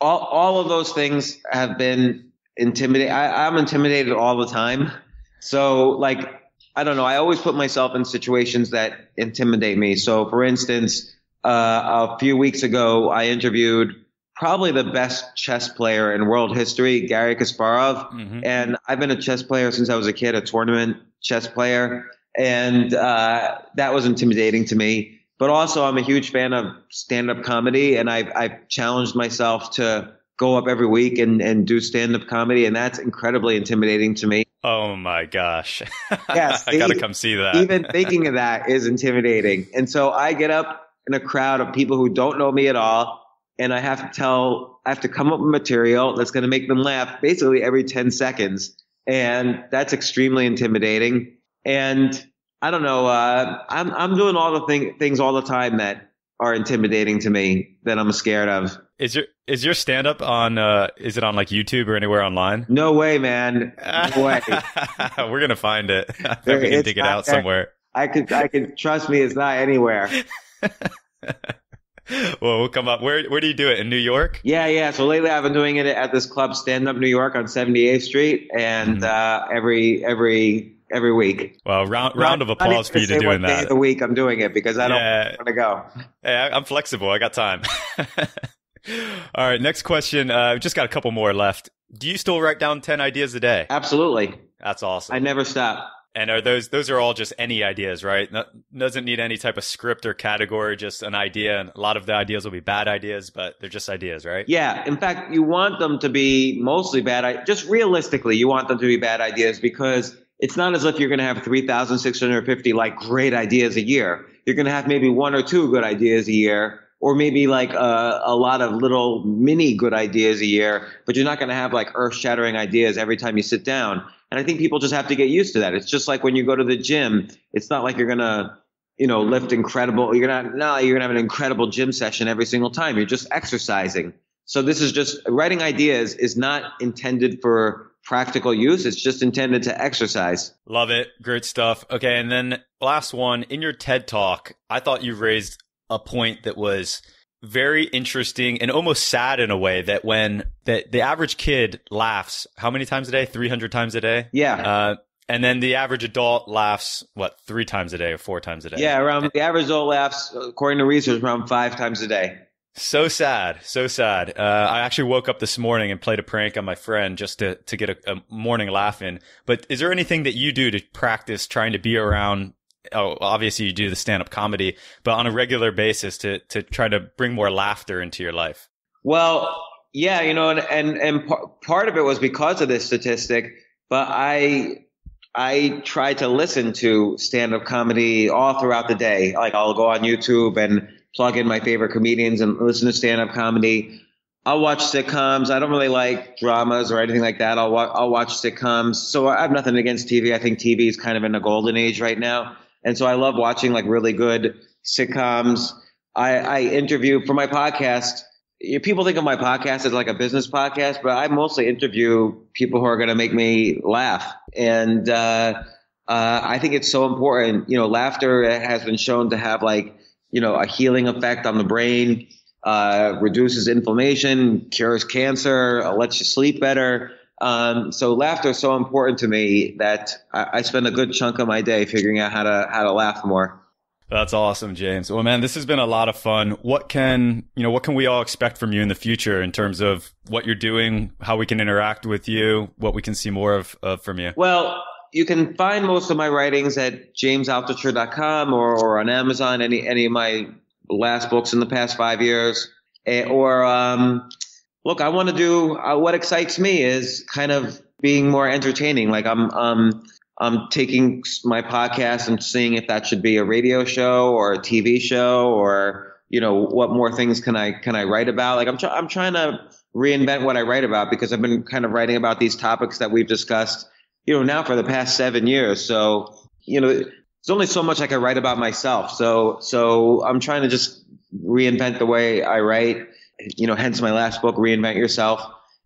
all all of those things have been intimidating. I, I'm intimidated all the time. So, like, I don't know. I always put myself in situations that intimidate me. So, for instance, uh, a few weeks ago, I interviewed probably the best chess player in world history, Garry Kasparov. Mm-hmm. And I've been a chess player since I was a kid, a tournament chess player. And uh, that was intimidating to me. But also, I'm a huge fan of stand-up comedy, and I've, I've challenged myself to go up every week and, and do stand-up comedy, and that's incredibly intimidating to me. Oh, my gosh. Yes, I got to come see that. Even thinking of that is intimidating. And so I get up in a crowd of people who don't know me at all, and I have to tell, I have to come up with material that's going to make them laugh basically every ten seconds. And that's extremely intimidating. And I don't know, uh, I'm, I'm doing all the thing, things all the time that are intimidating to me, that I'm scared of. Is your, is your stand up on, uh, is it on like YouTube or anywhere online? No way, man. No way. We're going to find it. I think there, we can dig it out there. Somewhere. I could, I could trust me. It's not anywhere. Well, we'll come up. Where where do you do it? In New York? Yeah, yeah. So lately I've been doing it at this club, Stand Up New York, on seventy-eighth Street, and mm-hmm. uh, every every every week. Well, round round of applause for you to doing that. Day of the week I'm doing it because I don't yeah. want to go. Hey, I'm flexible. I got time. All right, next question. Uh, we've just got a couple more left. Do you still write down ten ideas a day? Absolutely. That's awesome. I never stop. And are those, those are all just any ideas, right? No, doesn't need any type of script or category, just an idea. And a lot of the ideas will be bad ideas, but they're just ideas, right? Yeah. In fact, you want them to be mostly bad. Just realistically, you want them to be bad ideas, because it's not as if you're going to have three thousand six hundred fifty like great ideas a year. You're going to have maybe one or two good ideas a year, or maybe like a, a lot of little mini good ideas a year, but you're not going to have like earth shattering ideas every time you sit down. And I think people just have to get used to that. It's just like when you go to the gym, it's not like you're going to, you know, lift incredible. You're not, no, you're going to have an incredible gym session every single time. You're just exercising. So this is just writing ideas is not intended for practical use. It's just intended to exercise. Love it. Great stuff. Okay. And then last one, in your TED Talk, I thought you raised a point that was very interesting and almost sad in a way, that when that the average kid laughs how many times a day? three hundred times a day? Yeah. Uh, and then the average adult laughs, what, three times a day or four times a day? Yeah, around the average adult laughs, according to research, around five times a day. So sad. So sad. Uh, I actually woke up this morning and played a prank on my friend just to, to get a, a morning laugh in. But is there anything that you do to practice trying to be around? Oh, obviously you do the stand-up comedy, but on a regular basis to to try to bring more laughter into your life? Well, yeah, you know, and and, and par- part of it was because of this statistic, but I I try to listen to stand-up comedy all throughout the day. Like, I'll go on YouTube and plug in my favorite comedians and listen to stand-up comedy. I'll watch sitcoms. I don't really like dramas or anything like that. I'll wa- I'll watch sitcoms. So I have nothing against T V. I think T V is kind of in a golden age right now. And so I love watching like really good sitcoms. I, I interview for my podcast. People think of my podcast as like a business podcast, but I mostly interview people who are going to make me laugh. And uh, uh, I think it's so important. You know, laughter has been shown to have like, you know, a healing effect on the brain, uh, reduces inflammation, cures cancer, lets you sleep better. Um, so laughter is so important to me that I, I spend a good chunk of my day figuring out how to, how to laugh more. That's awesome, James. Well, man, this has been a lot of fun. What can, you know, what can we all expect from you in the future in terms of what you're doing, how we can interact with you, what we can see more of, of from you? Well, you can find most of my writings at James Altucher dot com or, or on Amazon, any, any of my last books in the past five years or, um, look, I want to do uh, what excites me is kind of being more entertaining. Like I'm, um, I'm taking my podcast and seeing if that should be a radio show or a T V show, or, you know, what more things can I, can I write about? Like I'm, tr- I'm trying to reinvent what I write about, because I've been kind of writing about these topics that we've discussed, you know, now for the past seven years. So, you know, there's only so much I can write about myself. So, so I'm trying to just reinvent the way I write. You know, hence my last book, Reinvent Yourself.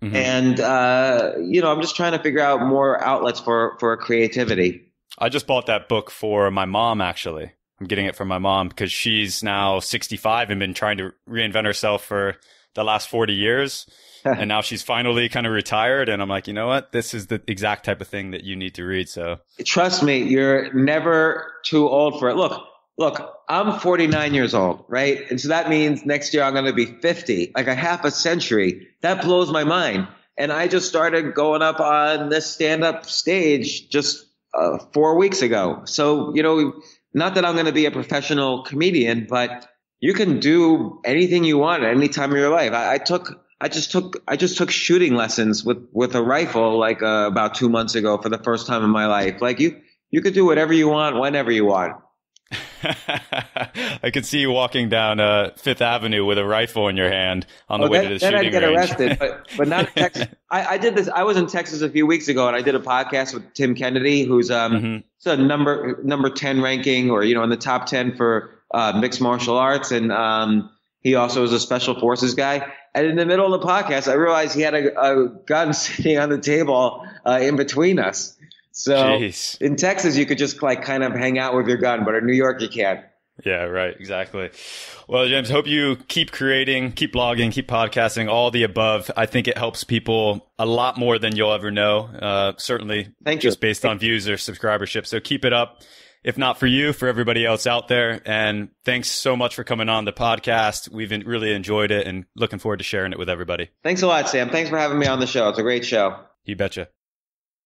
Mm-hmm. And, uh, you know, I'm just trying to figure out more outlets for, for creativity. I just bought that book for my mom, actually. I'm getting it for my mom because she's now sixty-five and been trying to reinvent herself for the last forty years. And now she's finally kind of retired. And I'm like, you know what? This is the exact type of thing that you need to read. So trust me, you're never too old for it. Look, look, I'm forty-nine years old, right? And so that means next year I'm going to be fifty, like a half a century. That blows my mind. And I just started going up on this stand-up stage just uh, four weeks ago. So, you know, not that I'm going to be a professional comedian, but you can do anything you want at any time of your life. I, I took... I just took I just took shooting lessons with, with a rifle like uh, about two months ago for the first time in my life. Like you, you could do whatever you want, whenever you want. I could see you walking down uh, Fifth Avenue with a rifle in your hand on oh, the way that, to the shooting range. Then I'd get range. arrested, but, but not in Texas. I, I did this. I was in Texas a few weeks ago, and I did a podcast with Tim Kennedy, who's um mm-hmm. it's a number number ten ranking, or you know, in the top ten for uh, mixed martial arts, and um he also is a special forces guy. And in the middle of the podcast, I realized he had a, a gun sitting on the table uh, in between us. So Jeez. In Texas, you could just like kind of hang out with your gun, but in New York, you can't. Yeah, right. Exactly. Well, James, hope you keep creating, keep blogging, keep podcasting, all the above. I think it helps people a lot more than you'll ever know. Uh, certainly Thank you. Just based Thank on views or subscribership. So keep it up. If not for you, for everybody else out there. And thanks so much for coming on the podcast. We've really enjoyed it and looking forward to sharing it with everybody. Thanks a lot, Sam. Thanks for having me on the show. It's a great show. You betcha.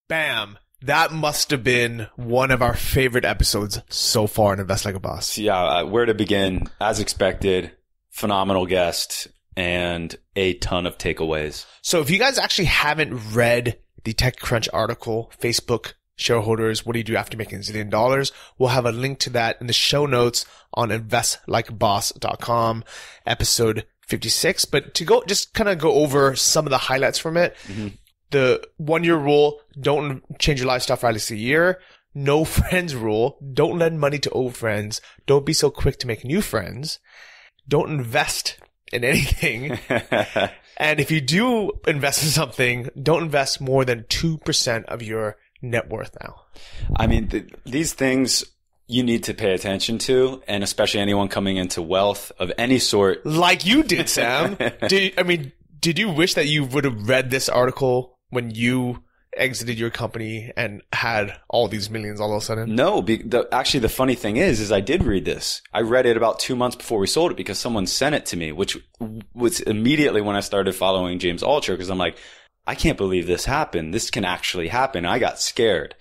Bam. That must have been one of our favorite episodes so far in Invest Like a Boss. Yeah, where to begin? As expected, phenomenal guest and a ton of takeaways. So if you guys actually haven't read the TechCrunch article, Facebook shareholders, what do you do after making a zillion dollars? We'll have a link to that in the show notes on invest like a boss dot com, episode fifty-six. But to go, just kind of go over some of the highlights from it. Mm-hmm. The one-year rule, don't change your lifestyle for at least a year. No friends rule, don't lend money to old friends. Don't be so quick to make new friends. Don't invest in anything. And if you do invest in something, don't invest more than two percent of your net worth now. I mean, th- these things you need to pay attention to, and especially anyone coming into wealth of any sort. Like you did, Sam. did, I mean, did you wish that you would have read this article when you exited your company and had all these millions all of a sudden? No. Be- the, actually, the funny thing is, is I did read this. I read it about two months before we sold it because someone sent it to me, which was immediately when I started following James Altucher, because I'm like, I can't believe this happened. This can actually happen. I got scared.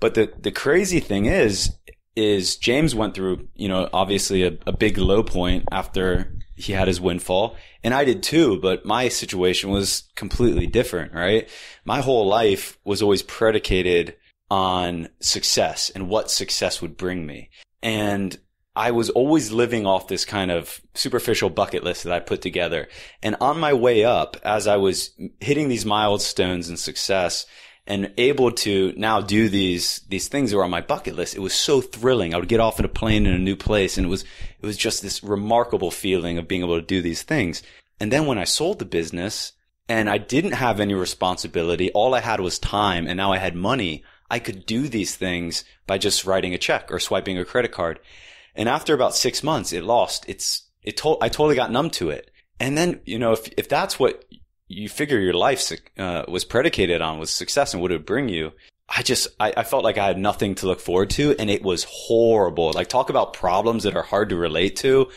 But the, the crazy thing is, is James went through, you know, obviously a, a big low point after he had his windfall. And I did too, but my situation was completely different, right? My whole life was always predicated on success and what success would bring me. And I was always living off this kind of superficial bucket list that I put together. And on my way up, as I was hitting these milestones in success and able to now do these, these things that were on my bucket list, it was so thrilling. I would get off in a plane in a new place, and it was, it was just this remarkable feeling of being able to do these things. And then when I sold the business and I didn't have any responsibility, all I had was time, and now I had money, I could do these things by just writing a check or swiping a credit card. And after about six months, it lost. It's, it told, I totally got numb to it. And then, you know, if, if that's what you figure your life, uh, was predicated on, was success and what it would bring you, I just, I, I felt like I had nothing to look forward to. And it was horrible. Like, talk about problems that are hard to relate to.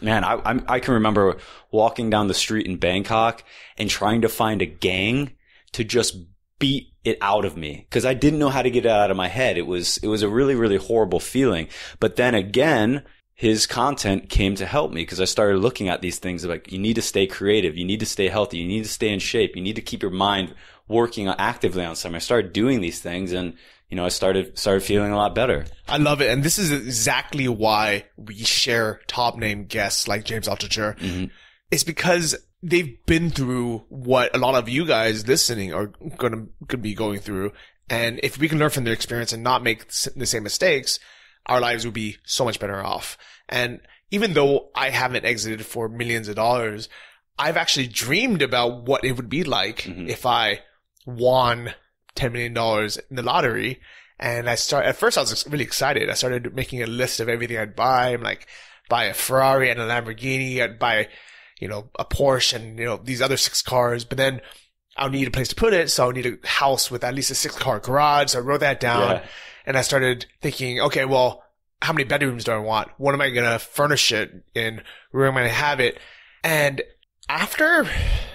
Man, I, I'm, I can remember walking down the street in Bangkok and trying to find a gang to just beat it out of me, because I didn't know how to get it out of my head. It was, it was a really, really horrible feeling. But then again, his content came to help me, because I started looking at these things like, you need to stay creative. You need to stay healthy. You need to stay in shape. You need to keep your mind working actively on something. I started doing these things, and, you know, I started, started feeling a lot better. I love it. And this is exactly why we share top name guests like James Altucher. Mm-hmm. It's because they've been through what a lot of you guys listening are going to could be going through. And if we can learn from their experience and not make the same mistakes, our lives would be so much better off. And even though I haven't exited for millions of dollars, I've actually dreamed about what it would be like mm-hmm. if I won ten million dollars in the lottery. And I start, at first I was really excited. I started making a list of everything I'd buy. I'm like, buy a Ferrari and a Lamborghini. I'd buy, you know, a Porsche and, you know, these other six cars. But then I'll need a place to put it. So I'll need a house with at least a six car garage. So I wrote that down yeah. and I started thinking, okay, well, how many bedrooms do I want? What am I going to furnish it in? Where am I going to have it? And after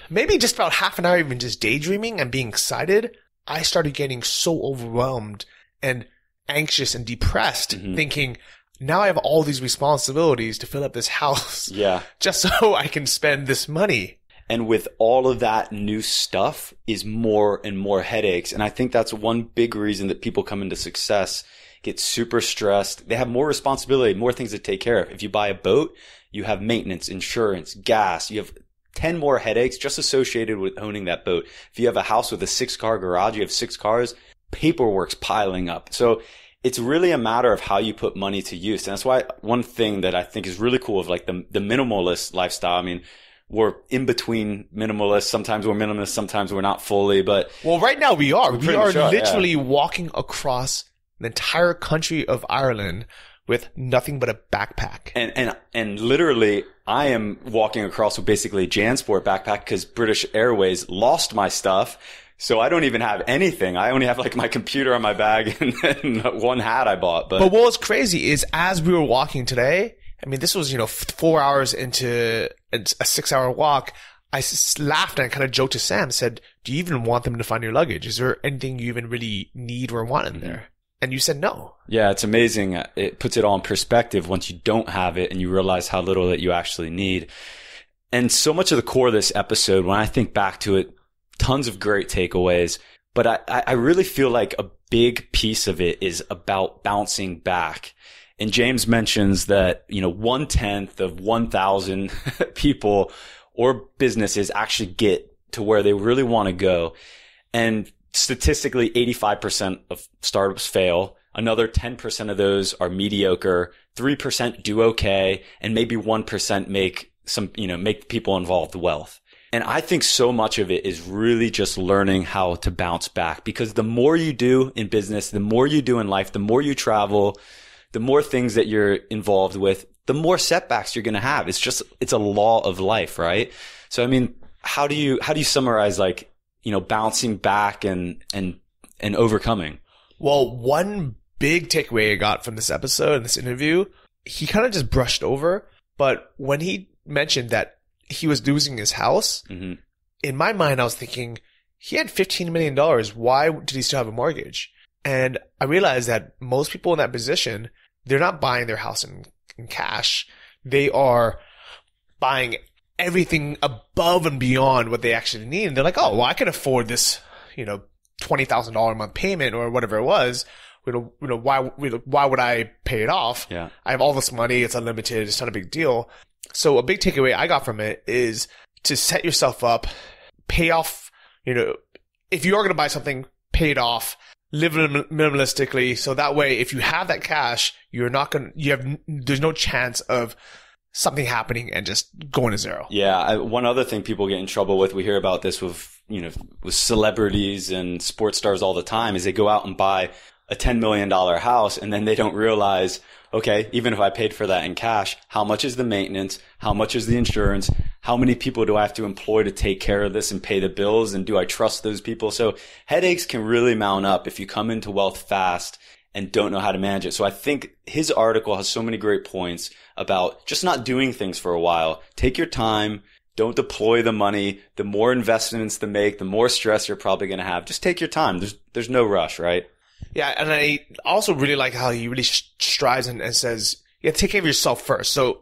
maybe just about half an hour, even just daydreaming and being excited, I started getting so overwhelmed and anxious and depressed, mm-hmm. thinking, now I have all these responsibilities to fill up this house yeah. just so I can spend this money. And with all of that new stuff is more and more headaches. And I think that's one big reason that people come into success, get super stressed. They have more responsibility, more things to take care of. If you buy a boat, you have maintenance, insurance, gas. You have ten more headaches just associated with owning that boat. If you have a house with a six-car garage, you have six cars, paperwork's piling up. So it's really a matter of how you put money to use. And that's why one thing that I think is really cool of like the, the minimalist lifestyle. I mean, we're in between minimalists. Sometimes we're minimalists. Sometimes we're not fully, but. Well, right now we are. We are sure, literally yeah. walking across the entire country of Ireland with nothing but a backpack. And, and, and literally I am walking across with basically a JanSport backpack because British Airways lost my stuff. So I don't even have anything. I only have like my computer on my bag and then one hat I bought. But, but what was crazy is as we were walking today, I mean, this was, you know, four hours into a six hour walk. I laughed and I kind of joked to Sam, said, do you even want them to find your luggage? Is there anything you even really need or want in mm-hmm. there? And you said no. Yeah, it's amazing. It puts it all in perspective once you don't have it and you realize how little that you actually need. And so much of the core of this episode, when I think back to it, tons of great takeaways. But I, I really feel like a big piece of it is about bouncing back. And James mentions that, you know, one tenth of one thousand people or businesses actually get to where they really want to go. And statistically, eighty-five percent of startups fail. Another ten percent of those are mediocre. three percent do okay. And maybe one percent make some, you know, make people involved wealth. And I think so much of it is really just learning how to bounce back, because the more you do in business, the more you do in life, the more you travel, the more things that you're involved with, the more setbacks you're going to have. It's just, it's a law of life, right? So, I mean, how do you, how do you summarize like, you know, bouncing back and, and, and overcoming? Well, one big takeaway I got from this episode and this interview, he kind of just brushed over. But when he mentioned that he was losing his house, mm-hmm. in my mind, I was thinking he had fifteen million dollars. Why did he still have a mortgage? And I realized that most people in that position, they're not buying their house in, in cash. They are buying everything above and beyond what they actually need. And they're like, oh, well, I can afford this, you know, twenty thousand dollars a month payment or whatever it was. You know, you know, why, why would I pay it off? Yeah. I have all this money. It's unlimited. It's not a big deal. So a big takeaway I got from it is to set yourself up, pay off, you know, if you are going to buy something, pay it off, live minimalistically. So that way, if you have that cash, you're not going to, you have, there's no chance of something happening and just going to zero. Yeah. I, one other thing people get in trouble with, we hear about this with, you know, with celebrities and sports stars all the time, is they go out and buy a ten million dollars house and then they don't realize, okay, even if I paid for that in cash, how much is the maintenance? How much is the insurance? How many people do I have to employ to take care of this and pay the bills? And do I trust those people? So headaches can really mount up if you come into wealth fast and don't know how to manage it. So I think his article has so many great points about just not doing things for a while. Take your time. Don't deploy the money. The more investments to make, the more stress you're probably going to have. Just take your time. There's, there's no rush, right? Yeah, and I also really like how he really strives and, and says, yeah, take care of yourself first. So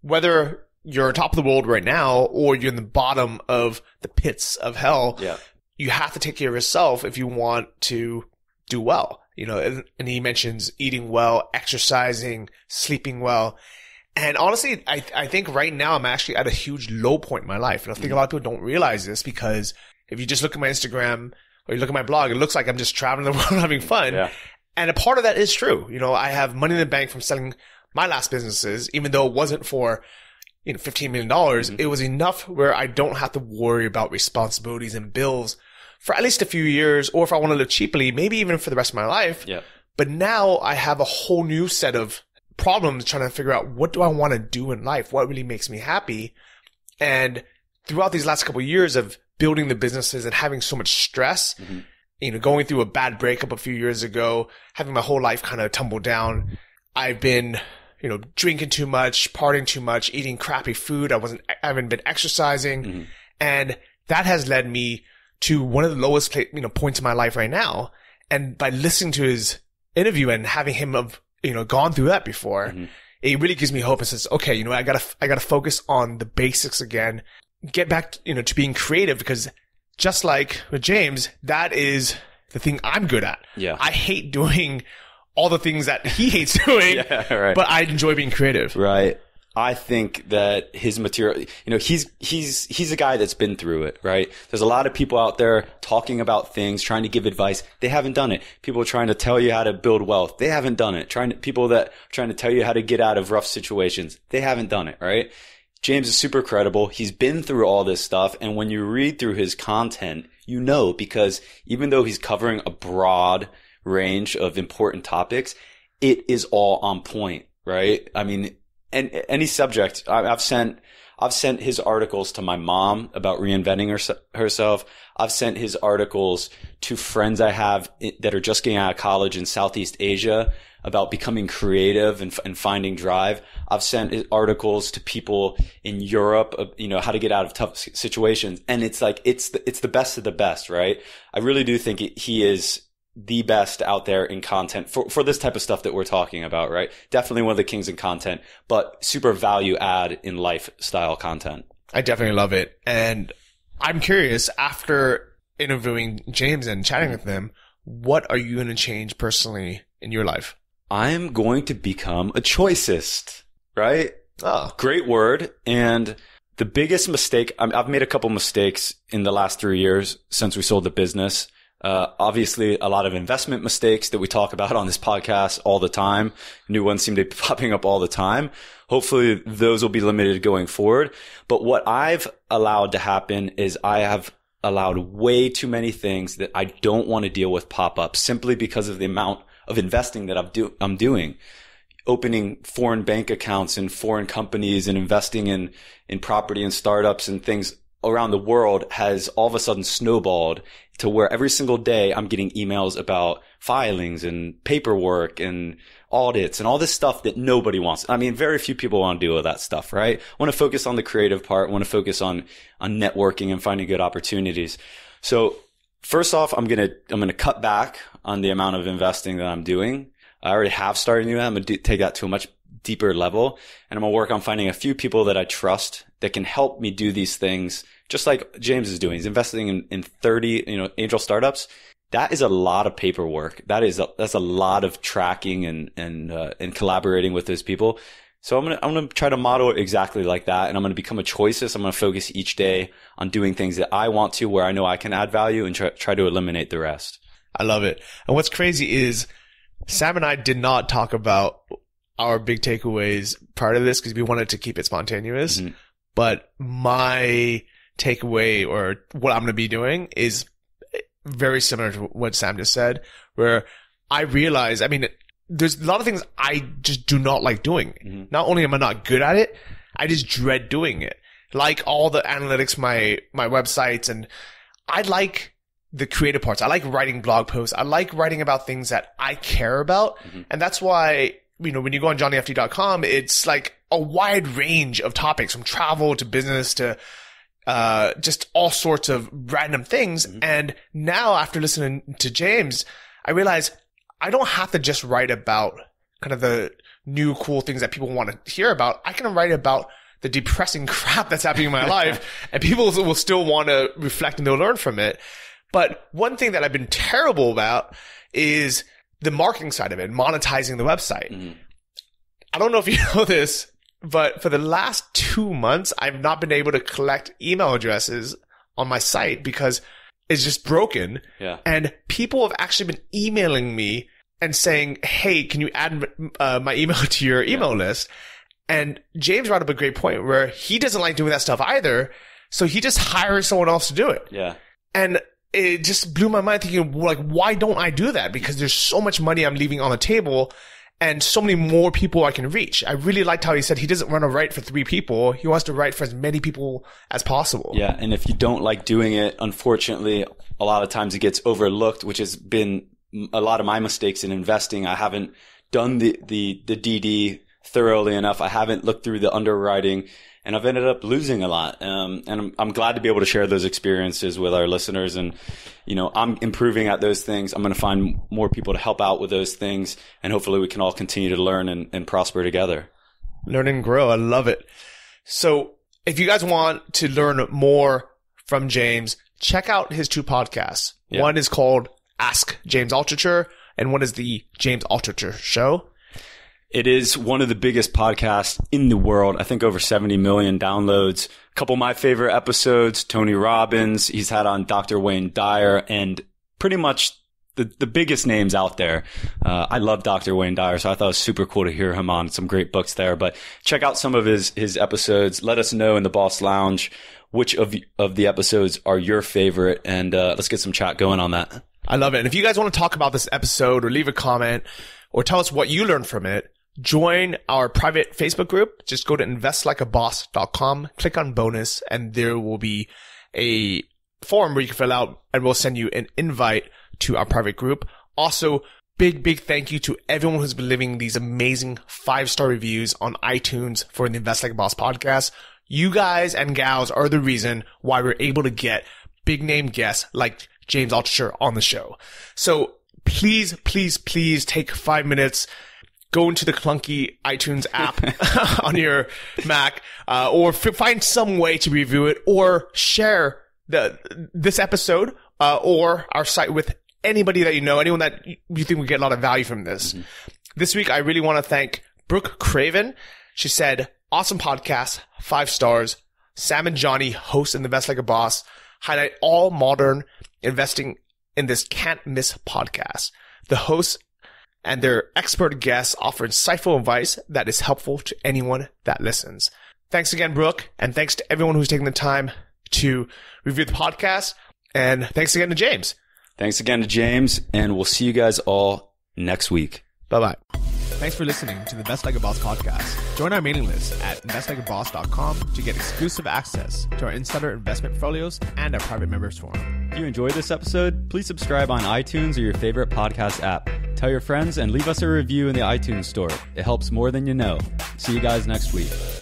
whether you're top of the world right now or you're in the bottom of the pits of hell, yeah. you have to take care of yourself if you want to do well. You know, and, and he mentions eating well, exercising, sleeping well. And honestly, I, I think right now I'm actually at a huge low point in my life. And I think mm-hmm. a lot of people don't realize this, because if you just look at my Instagram – or you look at my blog, it looks like I'm just traveling the world having fun. Yeah. And a part of that is true. You know, I have money in the bank from selling my last businesses, even though it wasn't for you know, fifteen million dollars, mm-hmm. it was enough where I don't have to worry about responsibilities and bills for at least a few years, or if I want to live cheaply, maybe even for the rest of my life. Yeah. But now I have a whole new set of problems trying to figure out, what do I want to do in life? What really makes me happy? And throughout these last couple of years of building the businesses and having so much stress, mm-hmm. you know, going through a bad breakup a few years ago, having my whole life kind of tumble down, I've been, you know, drinking too much, partying too much, eating crappy food. I wasn't, I haven't been exercising. Mm-hmm. And that has led me to one of the lowest, you know, points in my life right now. And by listening to his interview and having him of, you know, gone through that before, mm-hmm. it really gives me hope and says, okay, you know, I gotta, I gotta focus on the basics again, get back, you know, to being creative, because just like with James, that is the thing I'm good at. Yeah. I hate doing all the things that he hates doing, yeah, right. but I enjoy being creative. Right. I think that his material, you know, he's, he's, he's a guy that's been through it, right? There's a lot of people out there talking about things, trying to give advice. They haven't done it. People are trying to tell you how to build wealth. They haven't done it. Trying to, people that are trying to tell you how to get out of rough situations. They haven't done it, right? James is super credible. He's been through all this stuff. And when you read through his content, you know, because even though he's covering a broad range of important topics, it is all on point, right? I mean, and any subject, I've sent, I've sent his articles to my mom about reinventing herself. I've sent his articles to friends I have that are just getting out of college in Southeast Asia about becoming creative and, and finding drive. I've sent articles to people in Europe, of, you know, how to get out of tough situations. And it's like, it's the, it's the best of the best, right? I really do think it, he is the best out there in content for, for this type of stuff that we're talking about, right? Definitely one of the kings in content, but super value add in lifestyle content. I definitely love it. And I'm curious, after interviewing James and chatting with him, what are you going to change personally in your life? I'm going to become a choicist, right? Oh, great word. And the biggest mistake, I've made a couple mistakes in the last three years since we sold the business. Uh, obviously a lot of investment mistakes that we talk about on this podcast all the time. New ones seem to be popping up all the time. Hopefully those will be limited going forward. But what I've allowed to happen is I have allowed way too many things that I don't want to deal with pop up simply because of the amount of investing that I'm, do- I'm doing. Opening foreign bank accounts in foreign companies and investing in, in property and startups and things around the world has all of a sudden snowballed to where every single day I'm getting emails about filings and paperwork and audits and all this stuff that nobody wants. I mean, very few people want to deal with that stuff, right? Want to focus on the creative part, want to focus on, on networking and finding good opportunities. So first off, I'm going to, I'm going to cut back on the amount of investing that I'm doing. I already have started doing that. I'm going to do, take that to a much deeper level. And I'm going to work on finding a few people that I trust that can help me do these things, just like James is doing. He's investing in, in thirty, you know, angel startups. That is a lot of paperwork. That is, a, that's a lot of tracking and, and, uh, and collaborating with those people. So I'm going to, I'm going to try to model it exactly like that. And I'm going to become a choicist. I'm going to focus each day on doing things that I want to, where I know I can add value, and try, try to eliminate the rest. I love it. And what's crazy is Sam and I did not talk about our big takeaways prior to this because we wanted to keep it spontaneous. Mm-hmm. But my takeaway, or what I'm going to be doing, is very similar to what Sam just said, where I realize, I mean, there's a lot of things I just do not like doing. Mm-hmm. Not only am I not good at it, I just dread doing it. Like all the analytics, my, my websites, and I like the creative parts. I like writing blog posts. I like writing about things that I care about. Mm-hmm. And that's why, you know, when you go on Johnny F D dot com, it's like a wide range of topics, from travel to business to uh just all sorts of random things. Mm-hmm. And now, after listening to James, I realize I don't have to just write about kind of the new cool things that people want to hear about. I can write about the depressing crap that's happening in my life, and people will still want to reflect and they'll learn from it. But one thing that I've been terrible about is the marketing side of it, monetizing the website. Mm-hmm. I don't know if you know this, but for the last two months, I've not been able to collect email addresses on my site because it's just broken. Yeah. And people have actually been emailing me and saying, hey, can you add uh, my email to your email yeah. list? And James brought up a great point where he doesn't like doing that stuff either. So he just hires someone else to do it. Yeah. And it just blew my mind thinking, like, why don't I do that? Because there's so much money I'm leaving on the table and so many more people I can reach. I really liked how he said he doesn't want to write for three people. He wants to write for as many people as possible. Yeah. And if you don't like doing it, unfortunately, a lot of times it gets overlooked, which has been a lot of my mistakes in investing. I haven't done the, the, the D D thoroughly enough. I haven't looked through the underwriting. And I've ended up losing a lot. Um, and I'm, I'm glad to be able to share those experiences with our listeners. And, you know, I'm improving at those things. I'm going to find more people to help out with those things. And hopefully we can all continue to learn and, and prosper together. Learn and grow. I love it. So if you guys want to learn more from James, check out his two podcasts. Yeah. One is called Ask James Altucher, and one is The James Altucher Show. It is one of the biggest podcasts in the world. I think over seventy million downloads. A couple of my favorite episodes, Tony Robbins. He's had on Doctor Wayne Dyer and pretty much the, the biggest names out there. Uh, I love Doctor Wayne Dyer, so I thought it was super cool to hear him on. Some great books there, but check out some of his, his episodes. Let us know in the Boss Lounge which of, of the episodes are your favorite, and uh, let's get some chat going on that. I love it. And if you guys want to talk about this episode or leave a comment or tell us what you learned from it, join our private Facebook group. Just go to invest like a boss dot com, click on bonus, and there will be a form where you can fill out, and we'll send you an invite to our private group. Also, big, big thank you to everyone who's been leaving these amazing five-star reviews on iTunes for the Invest Like a Boss podcast. You guys and gals are the reason why we're able to get big-name guests like James Altucher on the show. So please, please, please take five minutes. Go into the clunky iTunes app on your Mac, uh, or f find some way to review it, or share the this episode uh, or our site with anybody that you know, anyone that you think would get a lot of value from this. Mm-hmm. This week, I really want to thank Brooke Craven. She said, "Awesome podcast, five stars. Sam and Johnny, hosts in the Invest Like a Boss, highlight all modern investing in this can't miss podcast. The hosts and their expert guests offer insightful advice that is helpful to anyone that listens." Thanks again, Brooke. And thanks to everyone who's taking the time to review the podcast. And thanks again to James. Thanks again to James. And we'll see you guys all next week. Bye-bye. Thanks for listening to the Invest Like a Boss podcast. Join our mailing list at invest like a boss dot com to get exclusive access to our insider investment portfolios and our private members forum. If you enjoyed this episode, please subscribe on iTunes or your favorite podcast app. Tell your friends and leave us a review in the iTunes store. It helps more than you know. See you guys next week.